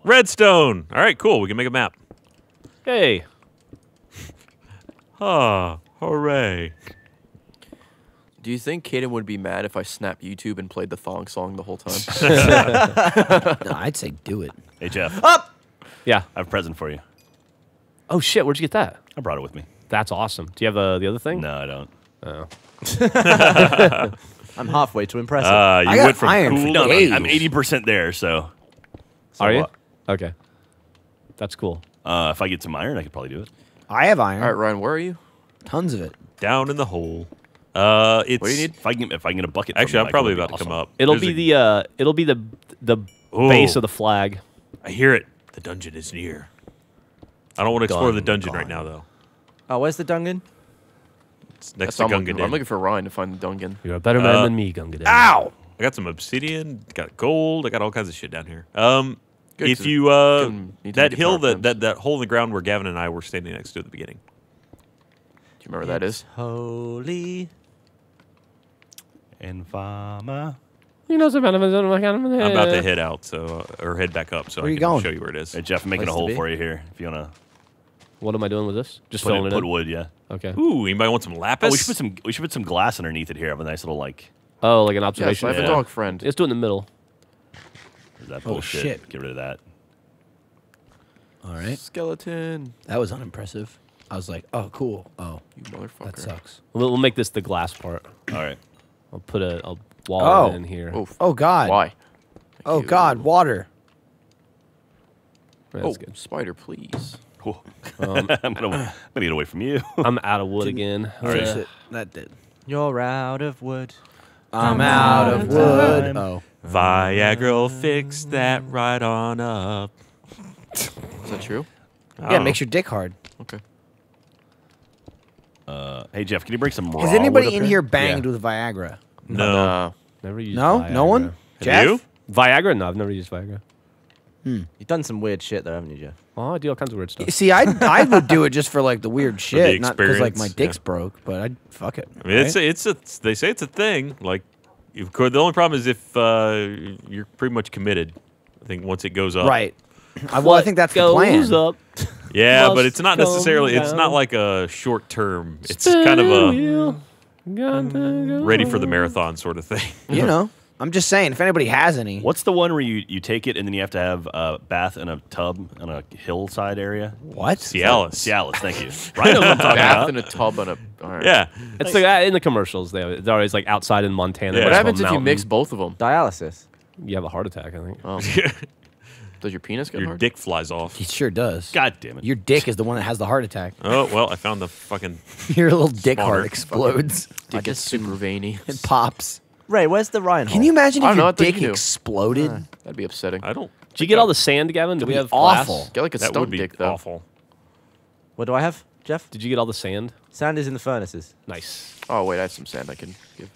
Redstone! All right, cool. We can make a map. Hey. Ah, hooray. Do you think Kaden would be mad if I snapped YouTube and played the thong song the whole time? No, I'd say do it. Hey, Jeff. Up! Yeah. I have a present for you. Oh, shit. Where'd you get that? I brought it with me. That's awesome. Do you have the other thing? No, I don't. Oh. I'm halfway to impressive. You went from cool. No, I'm 80% there, so. Are you? What? Okay. That's cool. If I get some iron, I could probably do it. I have iron. All right, Ryan, where are you? Tons of it. Down in the hole. What do you need? If I can get a bucket. Actually, I'm probably about to come up. It'll be the base of the flag. I hear it. The dungeon is near. I don't want to explore the dungeon right now, though. Oh, where's the Dungan? It's next to Gungadin. I'm looking for Ryan to find the Dungan. You're a better man than me, Gungadin. Ow! I got some obsidian, got gold, I got all kinds of shit down here. If you, that hill, that hole in the ground where Gavin and I were standing next to at the beginning. Do you remember what that is? Holy. And Fama. You know, I'm about to head out, or head back up, so I can show you where it is. Hey, Jeff, I'm making a hole for you here, if you want to... What am I doing with this? Just filling it in? Put wood, yeah. Okay. Ooh, anybody want some lapis? Oh, we should put some glass underneath it here. Have a nice little, like... Oh, like an observation. I have a dog friend. Let's do it in the middle. There's that bullshit. Shit. Get rid of that. All right. Skeleton. That was unimpressive. I was like, oh, cool. Oh. You motherfucker. That sucks. We'll make this the glass part. All right. I'll put a wall in here. Oof. Oh, God. Why? God, water. Right, good. Spider, please. I'm gonna get away from you. I'm out of wood again. All right. That did. You're out of wood. I'm out of wood. Oh. Viagra fixed that right on up. Is that true? Yeah, it makes your dick hard. Okay. Hey, Jeff, can you bring some raw wood up here? Has anybody in here banged with Viagra? No. Never used Viagra. No one? Jeff? You? Viagra? No, I've never used Viagra. Hmm. You've done some weird shit there, haven't you, Jeff? Oh, I do all kinds of weird stuff. See, I would do it just for, like, the weird shit. Not because, like, my dick's broke, but I'd fuck it. I mean, right? They say it's a thing. Like, the only problem is if you're pretty much committed. I think once it goes up. Right. Well, I think that's the plan. Up. Yeah, but it's not necessarily, it's not like a short term. It's kind of a ready for the marathon sort of thing. You know, I'm just saying, if anybody has any. What's the one where you take it and then you have to have a bath in a tub on a hillside area? What? Cialis. Cialis, thank you. Right, I know what I'm talking about. Bath in a tub on a... All right. Yeah. It's like in the commercials, they're always like outside in Montana. Yeah. What happens if you mix both of them? Dialysis. You have a heart attack, I think. Oh. Does your penis get hard? Your dick flies off. It sure does. God damn it. Your dick is the one that has the heart attack. Oh, well, I found the fucking... Your little dick heart explodes. Dick gets super veiny. It pops. Ray, where's the Ryan hole? Can you imagine if your dick exploded? That'd be upsetting. I don't... Did you get all the sand, Gavin? Do we have awful. Get like a stump dick, though. Awful. What do I have, Jeff? Did you get all the sand? Sand is in the furnaces. Nice. Oh, wait, I have some sand I can give.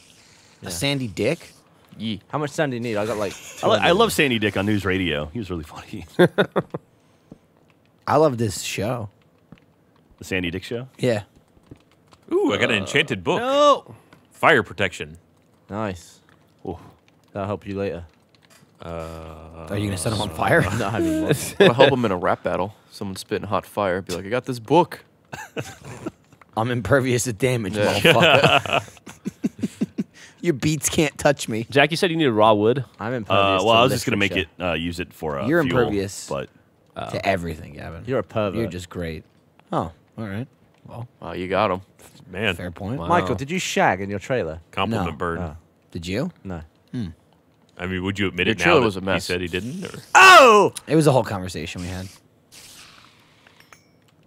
Yeah. A sandy dick? Yee. How much sand do you need? I got like... I love Sandy Dick on news radio. He was really funny. I love this show. The Sandy Dick show? Yeah. Ooh, I got an enchanted book. No! Fire protection. Nice. Ooh. That'll help you later. Are you going to set him on fire? No, I mean, I'll help him in a rap battle. Someone spitting hot fire. Be like, I got this book. I'm impervious to damage, motherfucker. Your beats can't touch me. Jack, you said you needed raw wood. I'm impervious. Well, I was just gonna make it use it for a You're fuel, impervious, but to everything, Gavin. You're a pervert. You're just great. Oh, all right. Well, you got him, man. Fair point. Wow. Michael, did you shag in your trailer? Compliment bird. Did you? No. Hmm. I mean, would you admit your it now? That was a mess. He said he didn't. Or? Oh! It was a whole conversation we had.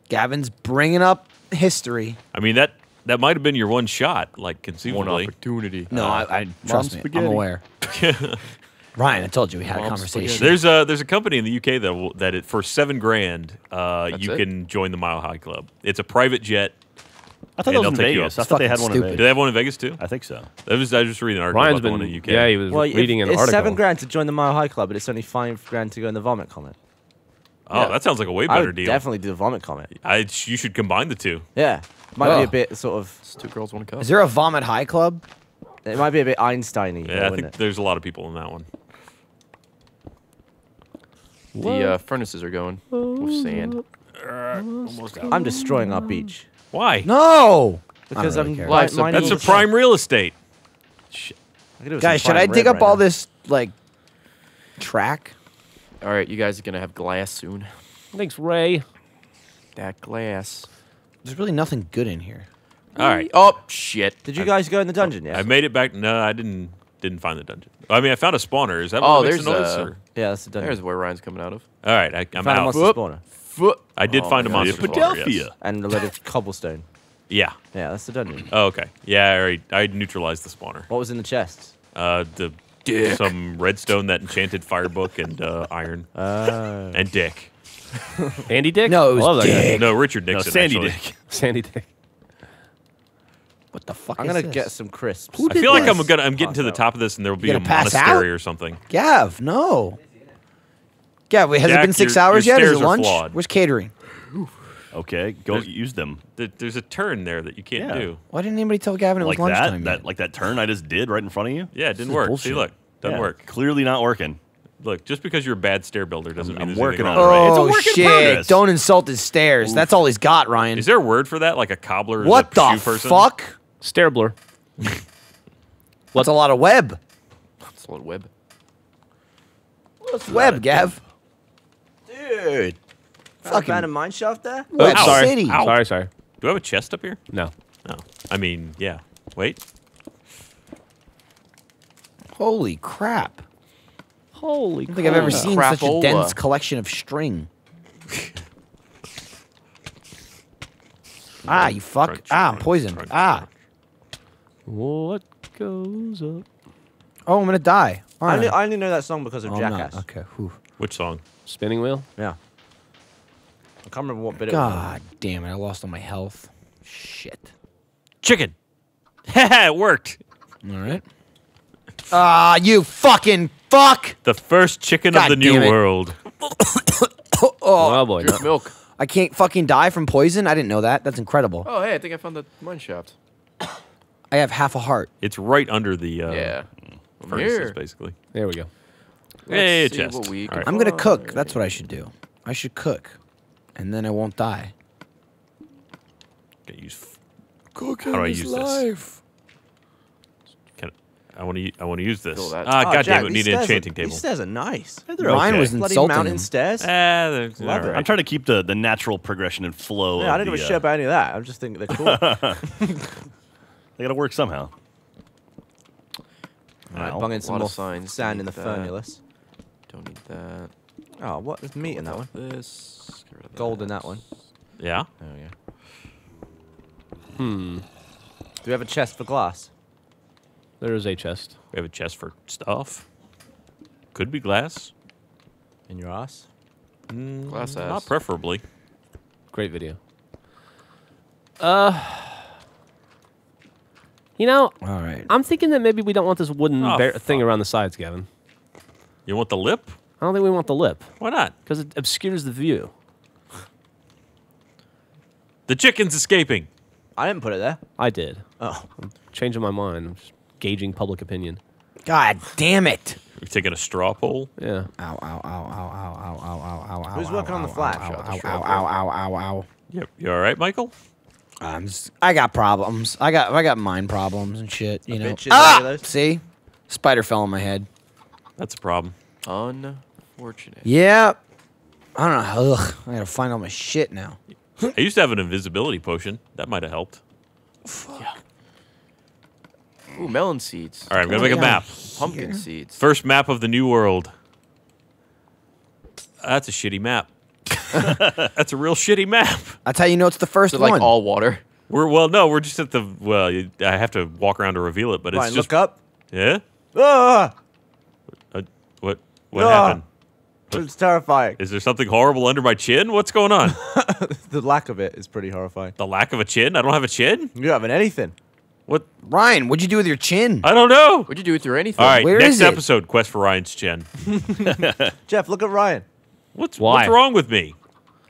Gavin's bringing up history. I mean that. That might have been your one shot, like conceivably. One opportunity. No, I trust me. Spaghetti. I'm aware. Ryan, I told you we had a conversation. Spaghetti. There's a company in the UK that for $7 grand you can join the Mile High Club. It's a private jet. I thought that was in Vegas. I thought they had one in Vegas. Do they have one in Vegas too? I think so. I was just reading an article about the one in the UK. Yeah, he was reading an article. It's $7 grand to join the Mile High Club, but it's only $5 grand to go in the Vomit Comet. Oh, yeah. That sounds like a way better deal. Definitely do the Vomit Comet. You should combine the two. Yeah. Might be a bit sort of... It's two girls, one cup. Is there a Vomit High Club? It might be a bit Einstein-y. Yeah, I think there's a lot of people in that one. What? The furnaces are going with sand. Almost out. I'm destroying our beach. Why? No! Because I'm... Really that's a prime real estate. Shit. Guys, should I dig up all this, like, track? All right, you guys are going to have glass soon. Thanks, Ray. That glass... There's really nothing good in here. All right. Oh shit! Did you guys go in the dungeon? Yes. I made it back. No, I didn't find the dungeon. I mean, I found a spawner. Is that what makes a noise? Or? Yeah, that's the dungeon. There's where Ryan's coming out of. All right, I'm out. A monster spawner. I did find a monster spawner. Yes. And a lot of cobblestone. Yeah. Yeah, that's the dungeon. Oh, okay. Yeah, I neutralized the spawner. What was in the chest? Some redstone, that enchanted fire book, and iron, and dick. Andy Dick? No, it was Dick. No, Richard Nixon. No, Sandy Dick. Sandy Dick. What the fuck? I'm gonna get some crisps. I feel like I'm getting to the top of this, and there will be a monastery or something. Gav, no. Gav, has it been 6 hours yet? Is it lunch? Where's catering? Okay, go use them. There's a turn there that you can't do. Why didn't anybody tell Gavin it was lunchtime? Like that turn I just did right in front of you? Yeah, it didn't work. See, look, doesn't work. Clearly not working. Look, just because you're a bad stair builder doesn't mean there's anything wrong. Oh, it's a work in progress. Don't insult his stairs. Oof. That's all he's got, Ryan. Is there a word for that? Like a cobbler? What the fuck? Stairbler. That's a lot of web. That's a lot of web. What's web, Gav? Dude. Fucking found a mine shaft there? Web City. Sorry. Do I have a chest up here? No. No. I mean, yeah. Wait. Holy crap. Holy crap. I don't think I've ever seen such a dense collection of string. You fuck. Crunch, I'm poisoned. Crunch, What goes up? Oh, I'm gonna die. I only know that song because of Jackass. Okay. Whew. Which song? Spinning Wheel? Yeah. can't remember what bit it was. God damn it, I lost all my health. Shit. Chicken! Haha, it worked! Alright. Ah, you fucking fuck! The first chicken of the new world. Oh boy, drink milk. I can't fucking die from poison? I didn't know that. That's incredible. Oh, hey, I think I found the mine shaft. I have half a heart. It's right under the furnaces, basically. There we go. Hey, chest. Right. I'm gonna cook. That's what I should do. I should cook, and then I won't die. Cooking is life. I want to use this. Ah, oh, goddamn! Need an enchanting table. These stairs are nice. Mine was insulting. Mountain stairs. Right. I'm trying to keep the natural progression and flow. Yeah, I didn't give a shit about any of that. I'm just thinking they're cool. They gotta work somehow. Alright, bung in some more sand in the furnulus. Don't need that. Oh, what? There's meat in that one. This. Gold in that one. Yeah? Oh, yeah. Hmm. Do we have a chest for glass? There is a chest. We have a chest for stuff. Could be glass. In your ass? Mm, glass ass. Not preferably. Great video. You know, all right. I'm thinking that maybe we don't want this wooden thing around the sides, Gavin. You want the lip? I don't think we want the lip. Why not? Because it obscures the view. The chicken's escaping. I didn't put it there. I did. Oh. I'm changing my mind. I'm just gauging public opinion. God damn it. You're taking a straw poll? Yeah. Ow, ow, ow, ow, ow, ow, ow, ow, ow. Who's working on the flash? Ow, ow, ow, ow, ow, ow. Yep. You all right, Michael? I got problems. I got mind problems and shit. You know. Ah! See, spider fell on my head. That's a problem. Unfortunate. Yeah. I don't know. Ugh. I gotta find all my shit now. I used to have an invisibility potion. That might have helped. Fuck. Yeah. Ooh, melon seeds. All right, I'm gonna make a map. Pumpkin seeds. First map of the new world. That's a shitty map. That's a real shitty map. That's how you know it's the first one. Like all water. Well, no, we're just at the. Well, I have to walk around to reveal it, but it's just. Look up. Yeah. Ah. What happened? It's terrifying. Is there something horrible under my chin? What's going on? The lack of it is pretty horrifying. The lack of a chin? I don't have a chin. You haven't anything. What? Ryan, what'd you do with your chin? I don't know. What'd you do with your anything? All right, next episode, quest for Ryan's chin. Jeff, look at Ryan. What's wrong with me?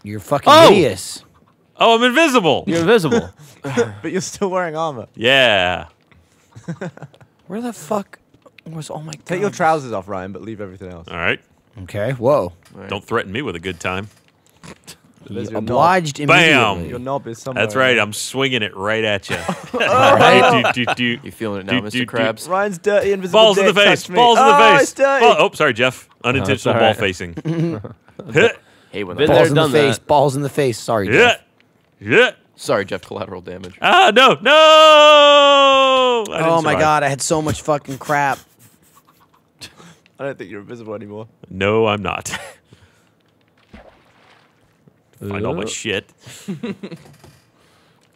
You're fucking hideous. Oh, I'm invisible. You're invisible. But you're still wearing armor. Yeah. Where the fuck was all my guns? Take your trousers off, Ryan, but leave everything else. All right. Okay. Whoa. Right. Don't threaten me with a good time. Obliged immediately. Bam. Your knob is somewhere. That's right. I'm swinging it right at you. All right. You feeling it now, Mr. Krabs? Ryan's dirty invisible balls in the face. Balls in the face. Oh, sorry, Jeff. Unintentional ball facing. Hey, when balls in the face. Balls in the face. Sorry, Jeff. Yeah. Sorry, Jeff. Collateral damage. Ah, no, no. Oh my God, I had so much fucking crap. I don't think you're invisible anymore. No, I'm not. Find all my shit.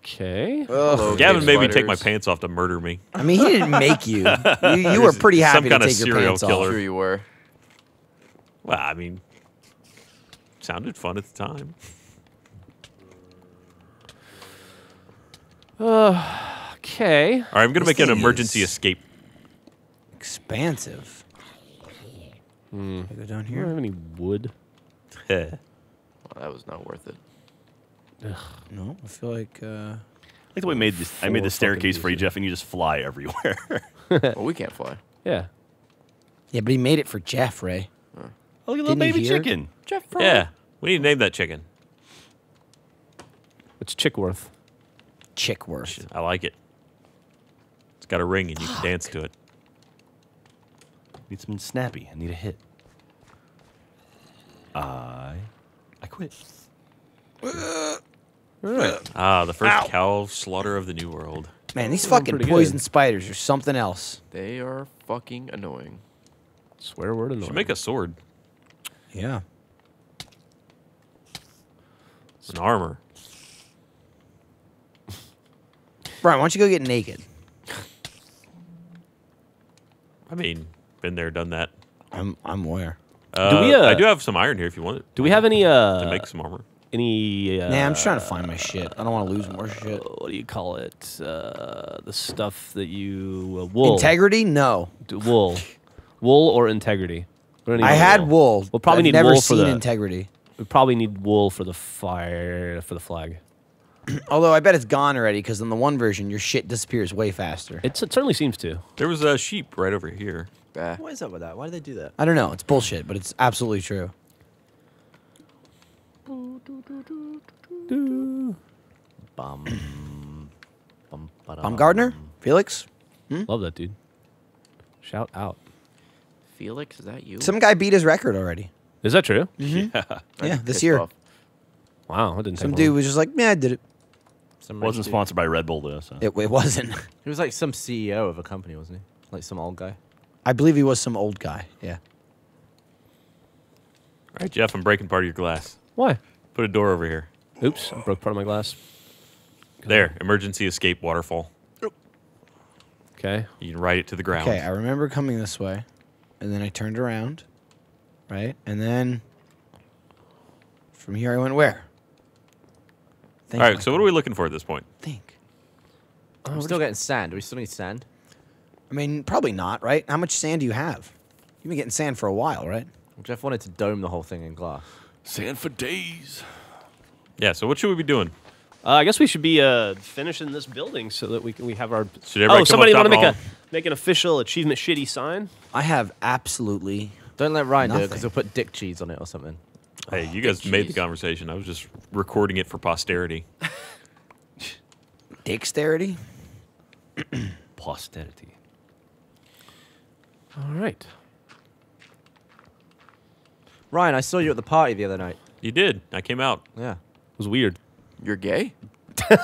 Okay. Gavin made me take my pants off to murder me. I mean, he didn't make you. You were pretty happy to take your pants off. Some kind of serial killer. Sure you were. Well, I mean, sounded fun at the time. Okay. All right, I'm gonna make an emergency escape. Expansive. Hmm. I go down here. I don't have any wood. Well, that was not worth it. Ugh. No, I feel like. I like the way we made this. I made the staircase for you, Jeff, and you just fly everywhere. Well, we can't fly. Yeah. Yeah, but he made it for Jeff, Ray. Oh, look at little baby chicken. Jeff Fry. Yeah. We need to name that chicken. It's Chickworth. Chickworth. I like it. It's got a ring and you can dance to it. Need something snappy. I need a hit. I quit. The first cow slaughter of the new world. Man, these fucking poison spiders are something else. They are fucking annoying. Swear word annoying. Should make a sword. Yeah. It's an armor. Brian, why don't you go get naked? I mean, been there, done that. I'm where? Do we, I do have some iron here if you want it. Do we have any to make some armor? any... Nah, I'm just trying to find my shit. I don't want to lose more shit. What do you call it? The stuff that you... wool. Integrity? No. Wool. Wool or integrity? I had wool. We'll probably need wool for the... I've never seen integrity. We probably need wool for the fire... for the flag. Although I bet it's gone already, because in the one version, your shit disappears way faster. It certainly seems to. There was a sheep right over here. What is up with that? Why did they do that? I don't know. It's bullshit, but it's absolutely true. Baumgartner? Felix? Hmm? Love that dude. Shout out. Felix, is that you? Some guy beat his record already. Is that true? Mm-hmm. Yeah. Yeah, this year. Off. Wow, that didn't take long. Some dude was just like, yeah, I did it. Wasn't sponsored by Red Bull, though. So. It wasn't. He was like some CEO of a company, wasn't he? Like some old guy. I believe he was some old guy, yeah. All right, Jeff, I'm breaking part of your glass. Why? Put a door over here. Oops, I broke part of my glass. There, emergency escape waterfall. Okay. You can ride it to the ground. Okay, I remember coming this way, and then I turned around, right? And then from here I went where? Think all right, so what are we looking for at this point? Think. Oh, we're still getting sand. Do we still need sand? I mean, probably not, right? How much sand do you have? You've been getting sand for a while, right? Well, Jeff wanted to dome the whole thing in glass. Sand for days. Yeah, so what should we be doing? I guess we should be finishing this building so that we have our... Oh, somebody want to make an official Achievement Shitty sign? I have absolutely Don't let Ryan do it, because he'll put dick cheese on it or something. Hey, you guys made the conversation. I was just recording it for posterity. Dexterity? Posterity. All right. Ryan, I saw you at the party the other night. You did. I came out. Yeah. It was weird. You're gay? Nice.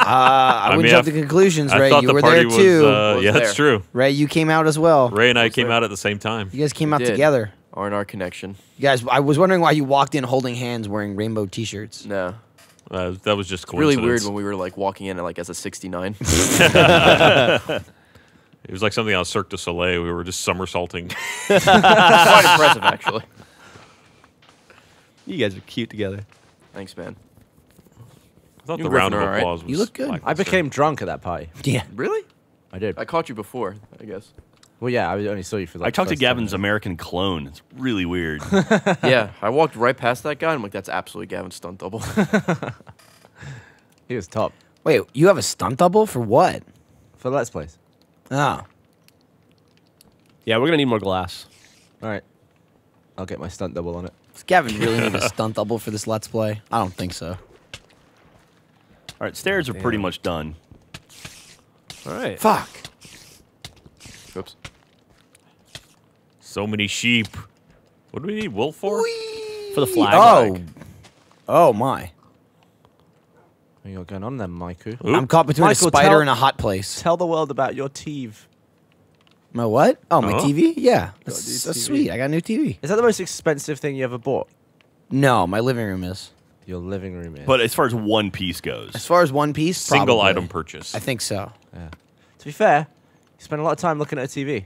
I wouldn't jump to conclusions, Ray. You were there, too. Yeah, that's true. Ray, you came out as well. Ray and I came out at the same time. You guys came out together. R&R Connection. You guys, I was wondering why you walked in holding hands wearing rainbow T-shirts. No. That was just coincidence. Really weird when we were, like, walking in like as a 69. It was like something on Cirque du Soleil. We were just somersaulting. Quite impressive, actually. You guys are cute together. Thanks, man. I thought the round of applause was... You look good. I became drunk at that party. Yeah. Really? I did. I caught you before, I guess. Well, yeah, I only saw you for like... I talked to Gavin's American clone. It's really weird. Yeah, I walked right past that guy, and I'm like, that's absolutely Gavin's stunt double. He was top. Wait, you have a stunt double? For what? For Let's Plays. Oh. Yeah, we're going to need more glass. All right. I'll get my stunt double on it. Does Gavin really need a stunt double for this Let's Play? I don't think so. All right, stairs are pretty much done. All right. Fuck. Oops. So many sheep. What do we need wool for? Whee! For the flag. Oh. Flag. Oh, my. What you got going on there, Michael? I'm caught between a spider and a hot place. Tell the world about your TV. My what? Oh, my TV? Yeah. That's sweet. I got a new TV. Is that the most expensive thing you ever bought? No, my living room is. Your living room is. But as far as One Piece goes. As far as One Piece? Single item purchase. I think so. Yeah. To be fair, you spend a lot of time looking at a TV.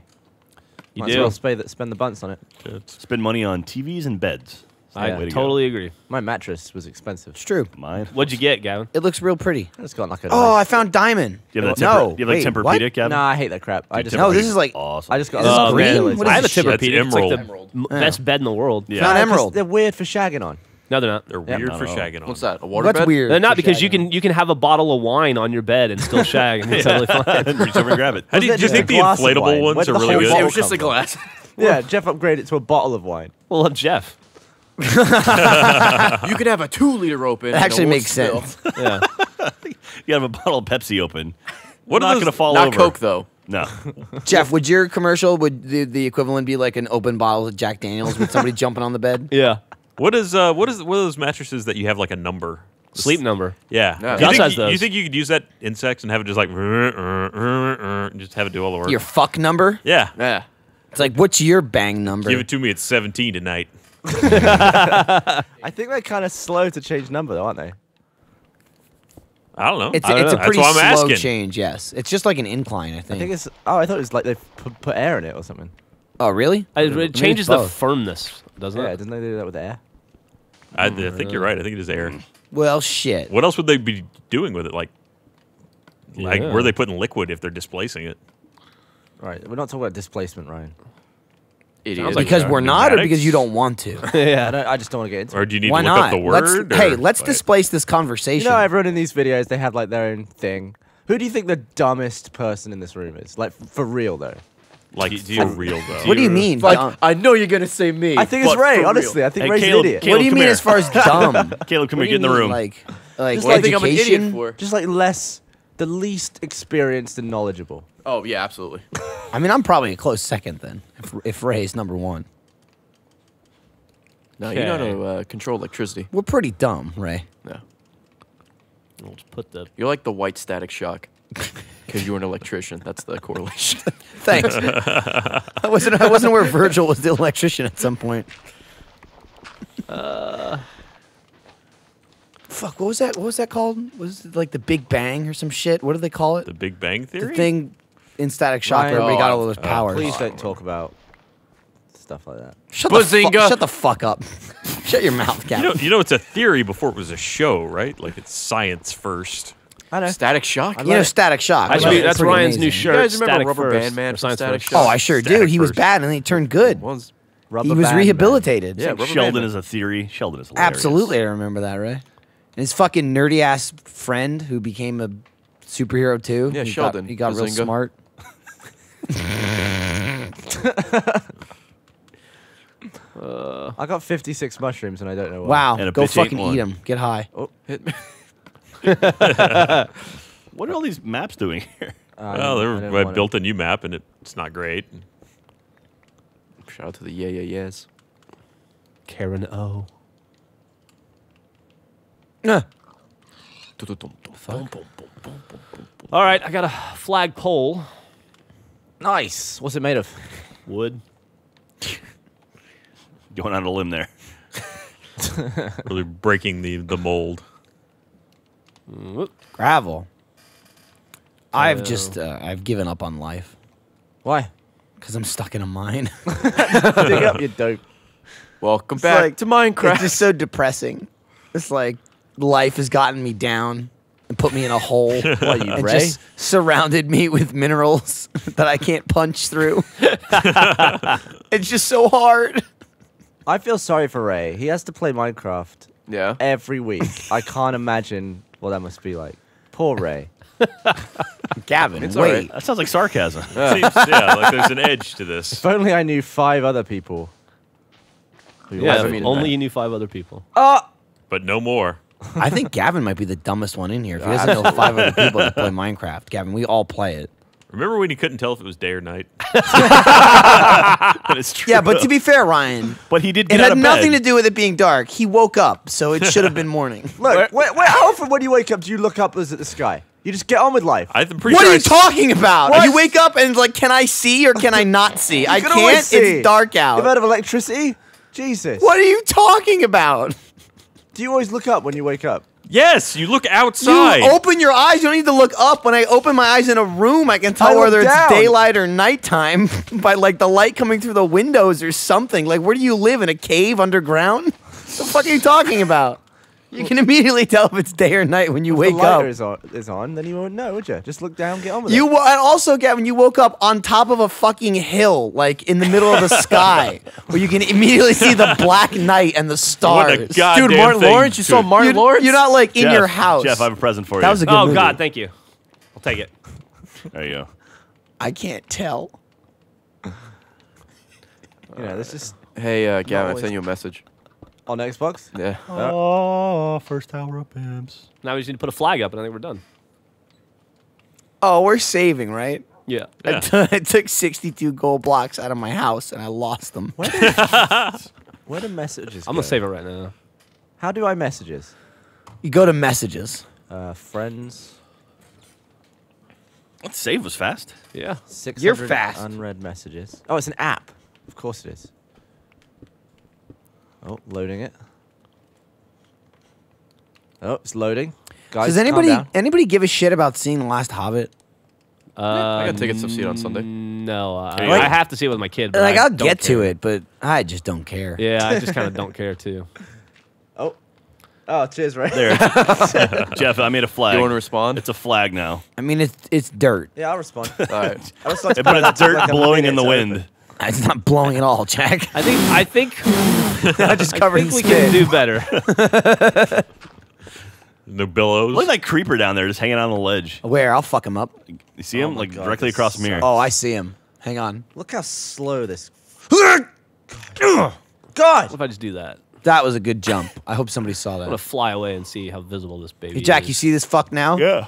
You do. Might as well spend the bunts on it. Good. Spend money on TVs and beds. I totally agree. My mattress was expensive. It's true. Mine. What'd you get, Gavin? It looks real pretty. It's got like a I found diamond. Do you have like Tempur-Pedic, Gavin? Nah, I hate that crap. I just this is like awesome. I just got green. What is I have a Tempur-Pedic. Emerald. It's like the best bed in the world. Yeah. Not emerald. They're weird for shagging on. No, they're not. They're weird for shagging on. What's that? A water bed? That's weird. They're not because you can have a bottle of wine on your bed and still shag and it's totally fine. Reach over and grab it. Do you think the inflatable ones are really good? It was just a glass. Yeah, Jeff upgraded it to a bottle of wine. Well, Jeff. You could have a 2-liter open. It actually makes sense. Yeah. You could have a bottle of Pepsi open. What are not going to fall over? Not Coke, though. No. Jeff, would your commercial, would the equivalent be like an open bottle of Jack Daniels with somebody jumping on the bed? Yeah. What are those mattresses that you have like a number? Sleep number. Yeah. No. You think you could use that insects and have it just like... and just have it do all the work? Your fuck number? Yeah. Yeah. It's like, what's your bang number? Give it to me at 17 tonight. I think they're kind of slow to change number, though, aren't they? I don't know. It's a pretty slow change, yes. It's just like an incline, I think. Oh, I thought it was like they put air in it or something. Oh, really? It changes the firmness, doesn't it? Yeah, didn't they do that with air? I think you're right. I think it is air. Well, shit. What else would they be doing with it? Like where are they putting liquid if they're displacing it? All right, we're not talking about displacement, Ryan. It is. Because we're not, or because you don't want to? Yeah, I just don't want to get into it. Or do you need to look up the word? Hey, let's displace this conversation. You know, everyone in these videos, they have, like, their own thing. Who do you think the dumbest person in this room is? Like, for real, though. Like, for real, though. What do you mean? Like, I know you're going to say me. I think it's Ray, honestly. I think Ray's an idiot. What do you mean as far as dumb? Caleb, come here, get in the room. Like, what do you think I'm an idiot for? Just, like, less, the least experienced and knowledgeable. Oh, yeah, absolutely. I mean, I'm probably a close second, then, if Ray's number one. No, you know how to control electricity. We're pretty dumb, Ray. No. We'll just put the... You're like the white Static Shock, because you were an electrician. That's the correlation. Thanks. I wasn't aware Virgil was the electrician at some point. Fuck, what was that? What was that called? Was it like the Big Bang or some shit? What do they call it? The Big Bang Theory? The thing in Static Shock where everybody got all those powers. Please don't talk about stuff like that. Shut the fuck up. Shut your mouth, Cap. You know it's a theory before it was a show, right? Like it's science first. I know. Static Shock? You know Static Shock. That's Ryan's new shirt. You guys remember Rubber Band Man from Static Shock? Oh, I sure do. He was bad and then he turned good. He was rehabilitated. Yeah, Sheldon is a theory. Sheldon is hilarious. Absolutely, I remember that, right? And his fucking nerdy-ass friend who became a superhero, too. Yeah, Sheldon. He got real smart. I got 56 mushrooms, and I don't know why. Wow. And go fucking eat them. Get high. Oh, hit me. What are all these maps doing here? Well, I built a new map, and it's not great. Shout out to the yeah-yeah-yes. Karen O. All right, I got a flagpole. Nice. What's it made of? Wood. Going on a limb there. Really breaking the mold. Gravel. I've given up on life. Why? Because I'm stuck in a mine. Dig up your dope. Welcome back to Minecraft. It's just so depressing. It's like. Life has gotten me down and put me in a hole and just surrounded me with minerals that I can't punch through. It's just so hard. I feel sorry for Ray. He has to play Minecraft every week. I can't imagine what that must be like. Poor Ray. Gavin, wait. Right. That sounds like sarcasm. It seems, like there's an edge to this. If only I knew 5 other people. Only you knew 5 other people. But no more. I think Gavin might be the dumbest one in here. If he doesn't know 5 other people that play Minecraft, Gavin, we all play it. Remember when you couldn't tell if it was day or night? That is true. Yeah, but to be fair, Ryan, but he did. It had nothing to do with it being dark. He woke up, so it should have been morning. Look, how often when you wake up do you look up at the sky? You just get on with life. What are you talking about? What? You wake up and like, can I see or can I not see? I can't. See. It's dark out. The amount of electricity, Jesus. What are you talking about? Do you always look up when you wake up? Yes, you look outside. You open your eyes. You don't need to look up. When I open my eyes in a room, I can tell whether it's daylight or nighttime by like the light coming through the windows or something. Like, where do you live? In a cave underground? What the fuck are you talking about? You can immediately tell if it's day or night when you wake up. If the light is on, then you wouldn't know, would you? Just look down, get on with it. And also, Gavin, you woke up on top of a fucking hill, like in the middle of the sky, where you can immediately see the black night and the stars. Dude, Martin Lawrence, you saw Martin Lawrence? You're not like in your house. Jeff, I have a present for you. That was a good movie. Oh, God, thank you. I'll take it. There you go. I can't tell. This is... Hey, Gavin, I sent you a message. On Xbox? Yeah. Oh, first Tower of Pimps. Now we just need to put a flag up, and I think we're done. Oh, we're saving, right? Yeah. I took 62 gold blocks out of my house, and I lost them. Where do messages go? I'm going to save it right now. How do I messages? You go to messages. Friends. That save was fast. Yeah. 600 You're fast. Unread messages. Oh, it's an app. Of course it is. Oh, loading it. Oh, it's loading. Guys, does anybody give a shit about seeing The Last Hobbit? I got tickets to see it on Sunday. No, I have to see it with my kid. But I'll get to it, but I just don't care. Yeah, I just kind of don't care too. Oh. Oh, cheers, right there. Jeff, I made a flag. You want to respond? It's a flag now. I mean, it's dirt. Yeah, I'll respond. All right. But it's dirt like blowing in the wind. It's not blowing at all, Jack. I think I just covered in spit. We can do better. No billows. Look at that creeper down there just hanging on the ledge. Where? I'll fuck him up. You see him? Like, God, directly across the mirror. Oh, I see him. Hang on. Look how slow this... God! What if I just do that? That was a good jump. I hope somebody saw that. I'm gonna fly away and see how visible this baby is. Jack, you see this fuck now? Yeah.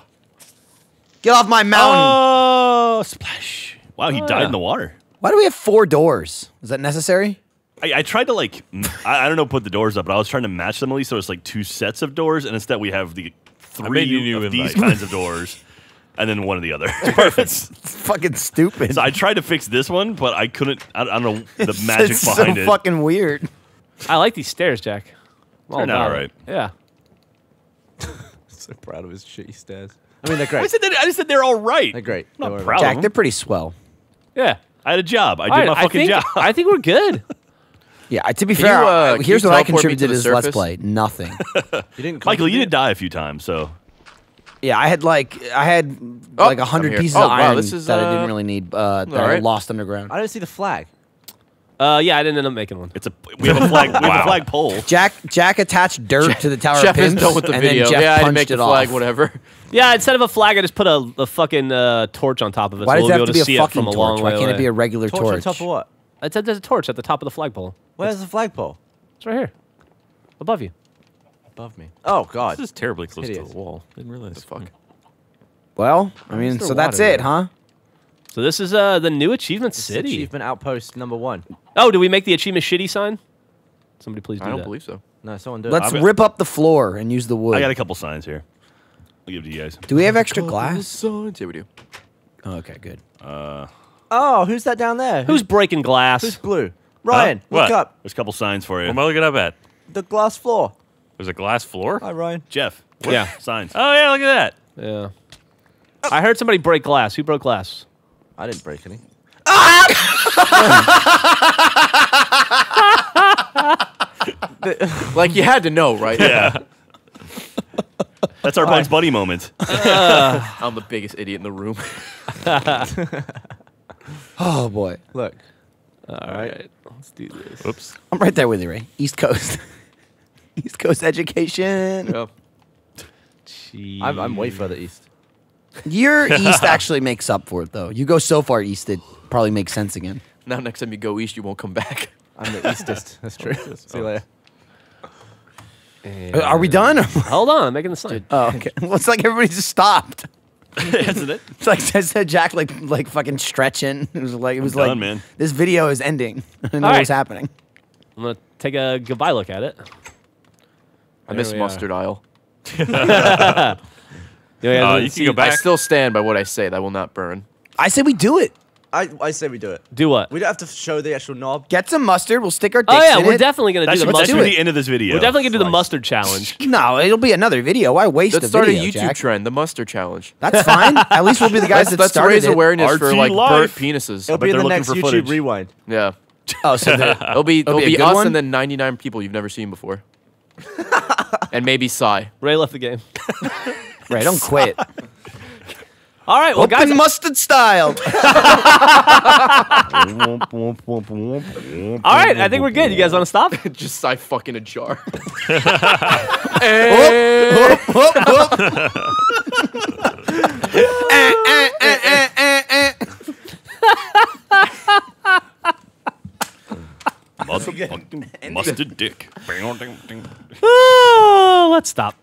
Get off my mountain! Oh, splash. Wow, he died in the water. Why do we have four doors? Is that necessary? I tried to, like, I don't know, put the doors up, but I was trying to match them at least, so it's like two sets of doors, and instead we have the three of these kinds of doors, and then one of the other. It's fucking stupid. So I tried to fix this one, but I couldn't, I don't know the magic it's behind so it. It's so fucking weird. I like these stairs, Jack. They're not right. Yeah. So proud of his shitty stairs. I mean, they're great. I just said they're all right. They're great. I'm not proud of them. Jack, they're pretty swell. Yeah. I had a job. I did my fucking job. I think we're good. Yeah, to be fair, here's what I contributed as Let's Play. Nothing. Michael, you did die a few times, so... Yeah, I had like 100 pieces of iron that I didn't really need, that I lost underground. I didn't see the flag. Yeah, I didn't end up making one. It's a we have a flag. We have a flag pole. Jack attached dirt to the Tower of Pimps. Jeff is done with the video. Jeff I didn't make the flag. Off. Whatever. Yeah, instead of a flag, I just put a fucking torch on top of it. Why does it have to be a fucking torch? Why can't it be a regular torch? Torch on top of what? It said there's a torch at the top of the flagpole. Where's the flagpole? It's right here, above you. Above me. Oh God, this is terribly close to the wall. Didn't realize. The fuck. Well, I mean, so that's it, huh? So this is the new Achievement City. Achievement Outpost number 1. Oh, did we make the Achievement Shitty sign? Somebody please do that. I don't believe so. No, someone do it. Let's rip up the floor and use the wood. I got a couple signs here. I'll give it to you guys. Do we have extra glass? Yeah, we do. Oh, okay, good. Oh, who's that down there? Who's breaking glass? Who's blue? Ryan, look up. There's a couple signs for you. What am I looking up at? The glass floor. There's a glass floor? Hi, Ryan. Jeff. What? Yeah. Signs. Oh, yeah, look at that. Yeah. Oh. I heard somebody break glass. Who broke glass? I didn't break any. Like, you had to know, right? Yeah. That's our Bugs Bunny moment. I'm the biggest idiot in the room. Oh, boy. Look. All right. Let's do this. Whoops. I'm right there with you, Ray. East Coast. East Coast education. Oh. I'm way further east. Your east actually makes up for it, though. You go so far east, it probably makes sense again. Now next time you go east, you won't come back. I'm the eastest. That's true. See you later. And are we done? Hold on, I'm making the sign. Oh, okay. Well, it's like everybody just stopped. Isn't it? It's like I said, Jack, like fucking stretching. It was like done, man. This video is ending. I didn't know what's happening. I'm gonna take a goodbye look at it. I miss Mustard Isle. Yeah, you can go back. I still stand by what I say. That will not burn. I say we do it. I say we do it. Do what? We don't have to show the actual knob. Get some mustard. We'll stick our dicks in it. Oh, yeah, we're definitely going to do the mustard. That's the end of this video. We're definitely going to do the mustard challenge. No, it'll be another video. Why waste a video, Jack? Let's start a YouTube trend, the mustard challenge. That's fine. At least we'll be the guys that started it. Let's raise awareness for, like, burnt penises. It'll be in the next YouTube Rewind. Yeah. Oh, so it'll be us and then 99 people you've never seen before. And maybe Psy. Ray left the game. Right, don't quit. All right, well, guys, mustard style. All right, I think we're good. You guys want to stop? Just sigh fucking ajar. Mustard dick. Let's stop.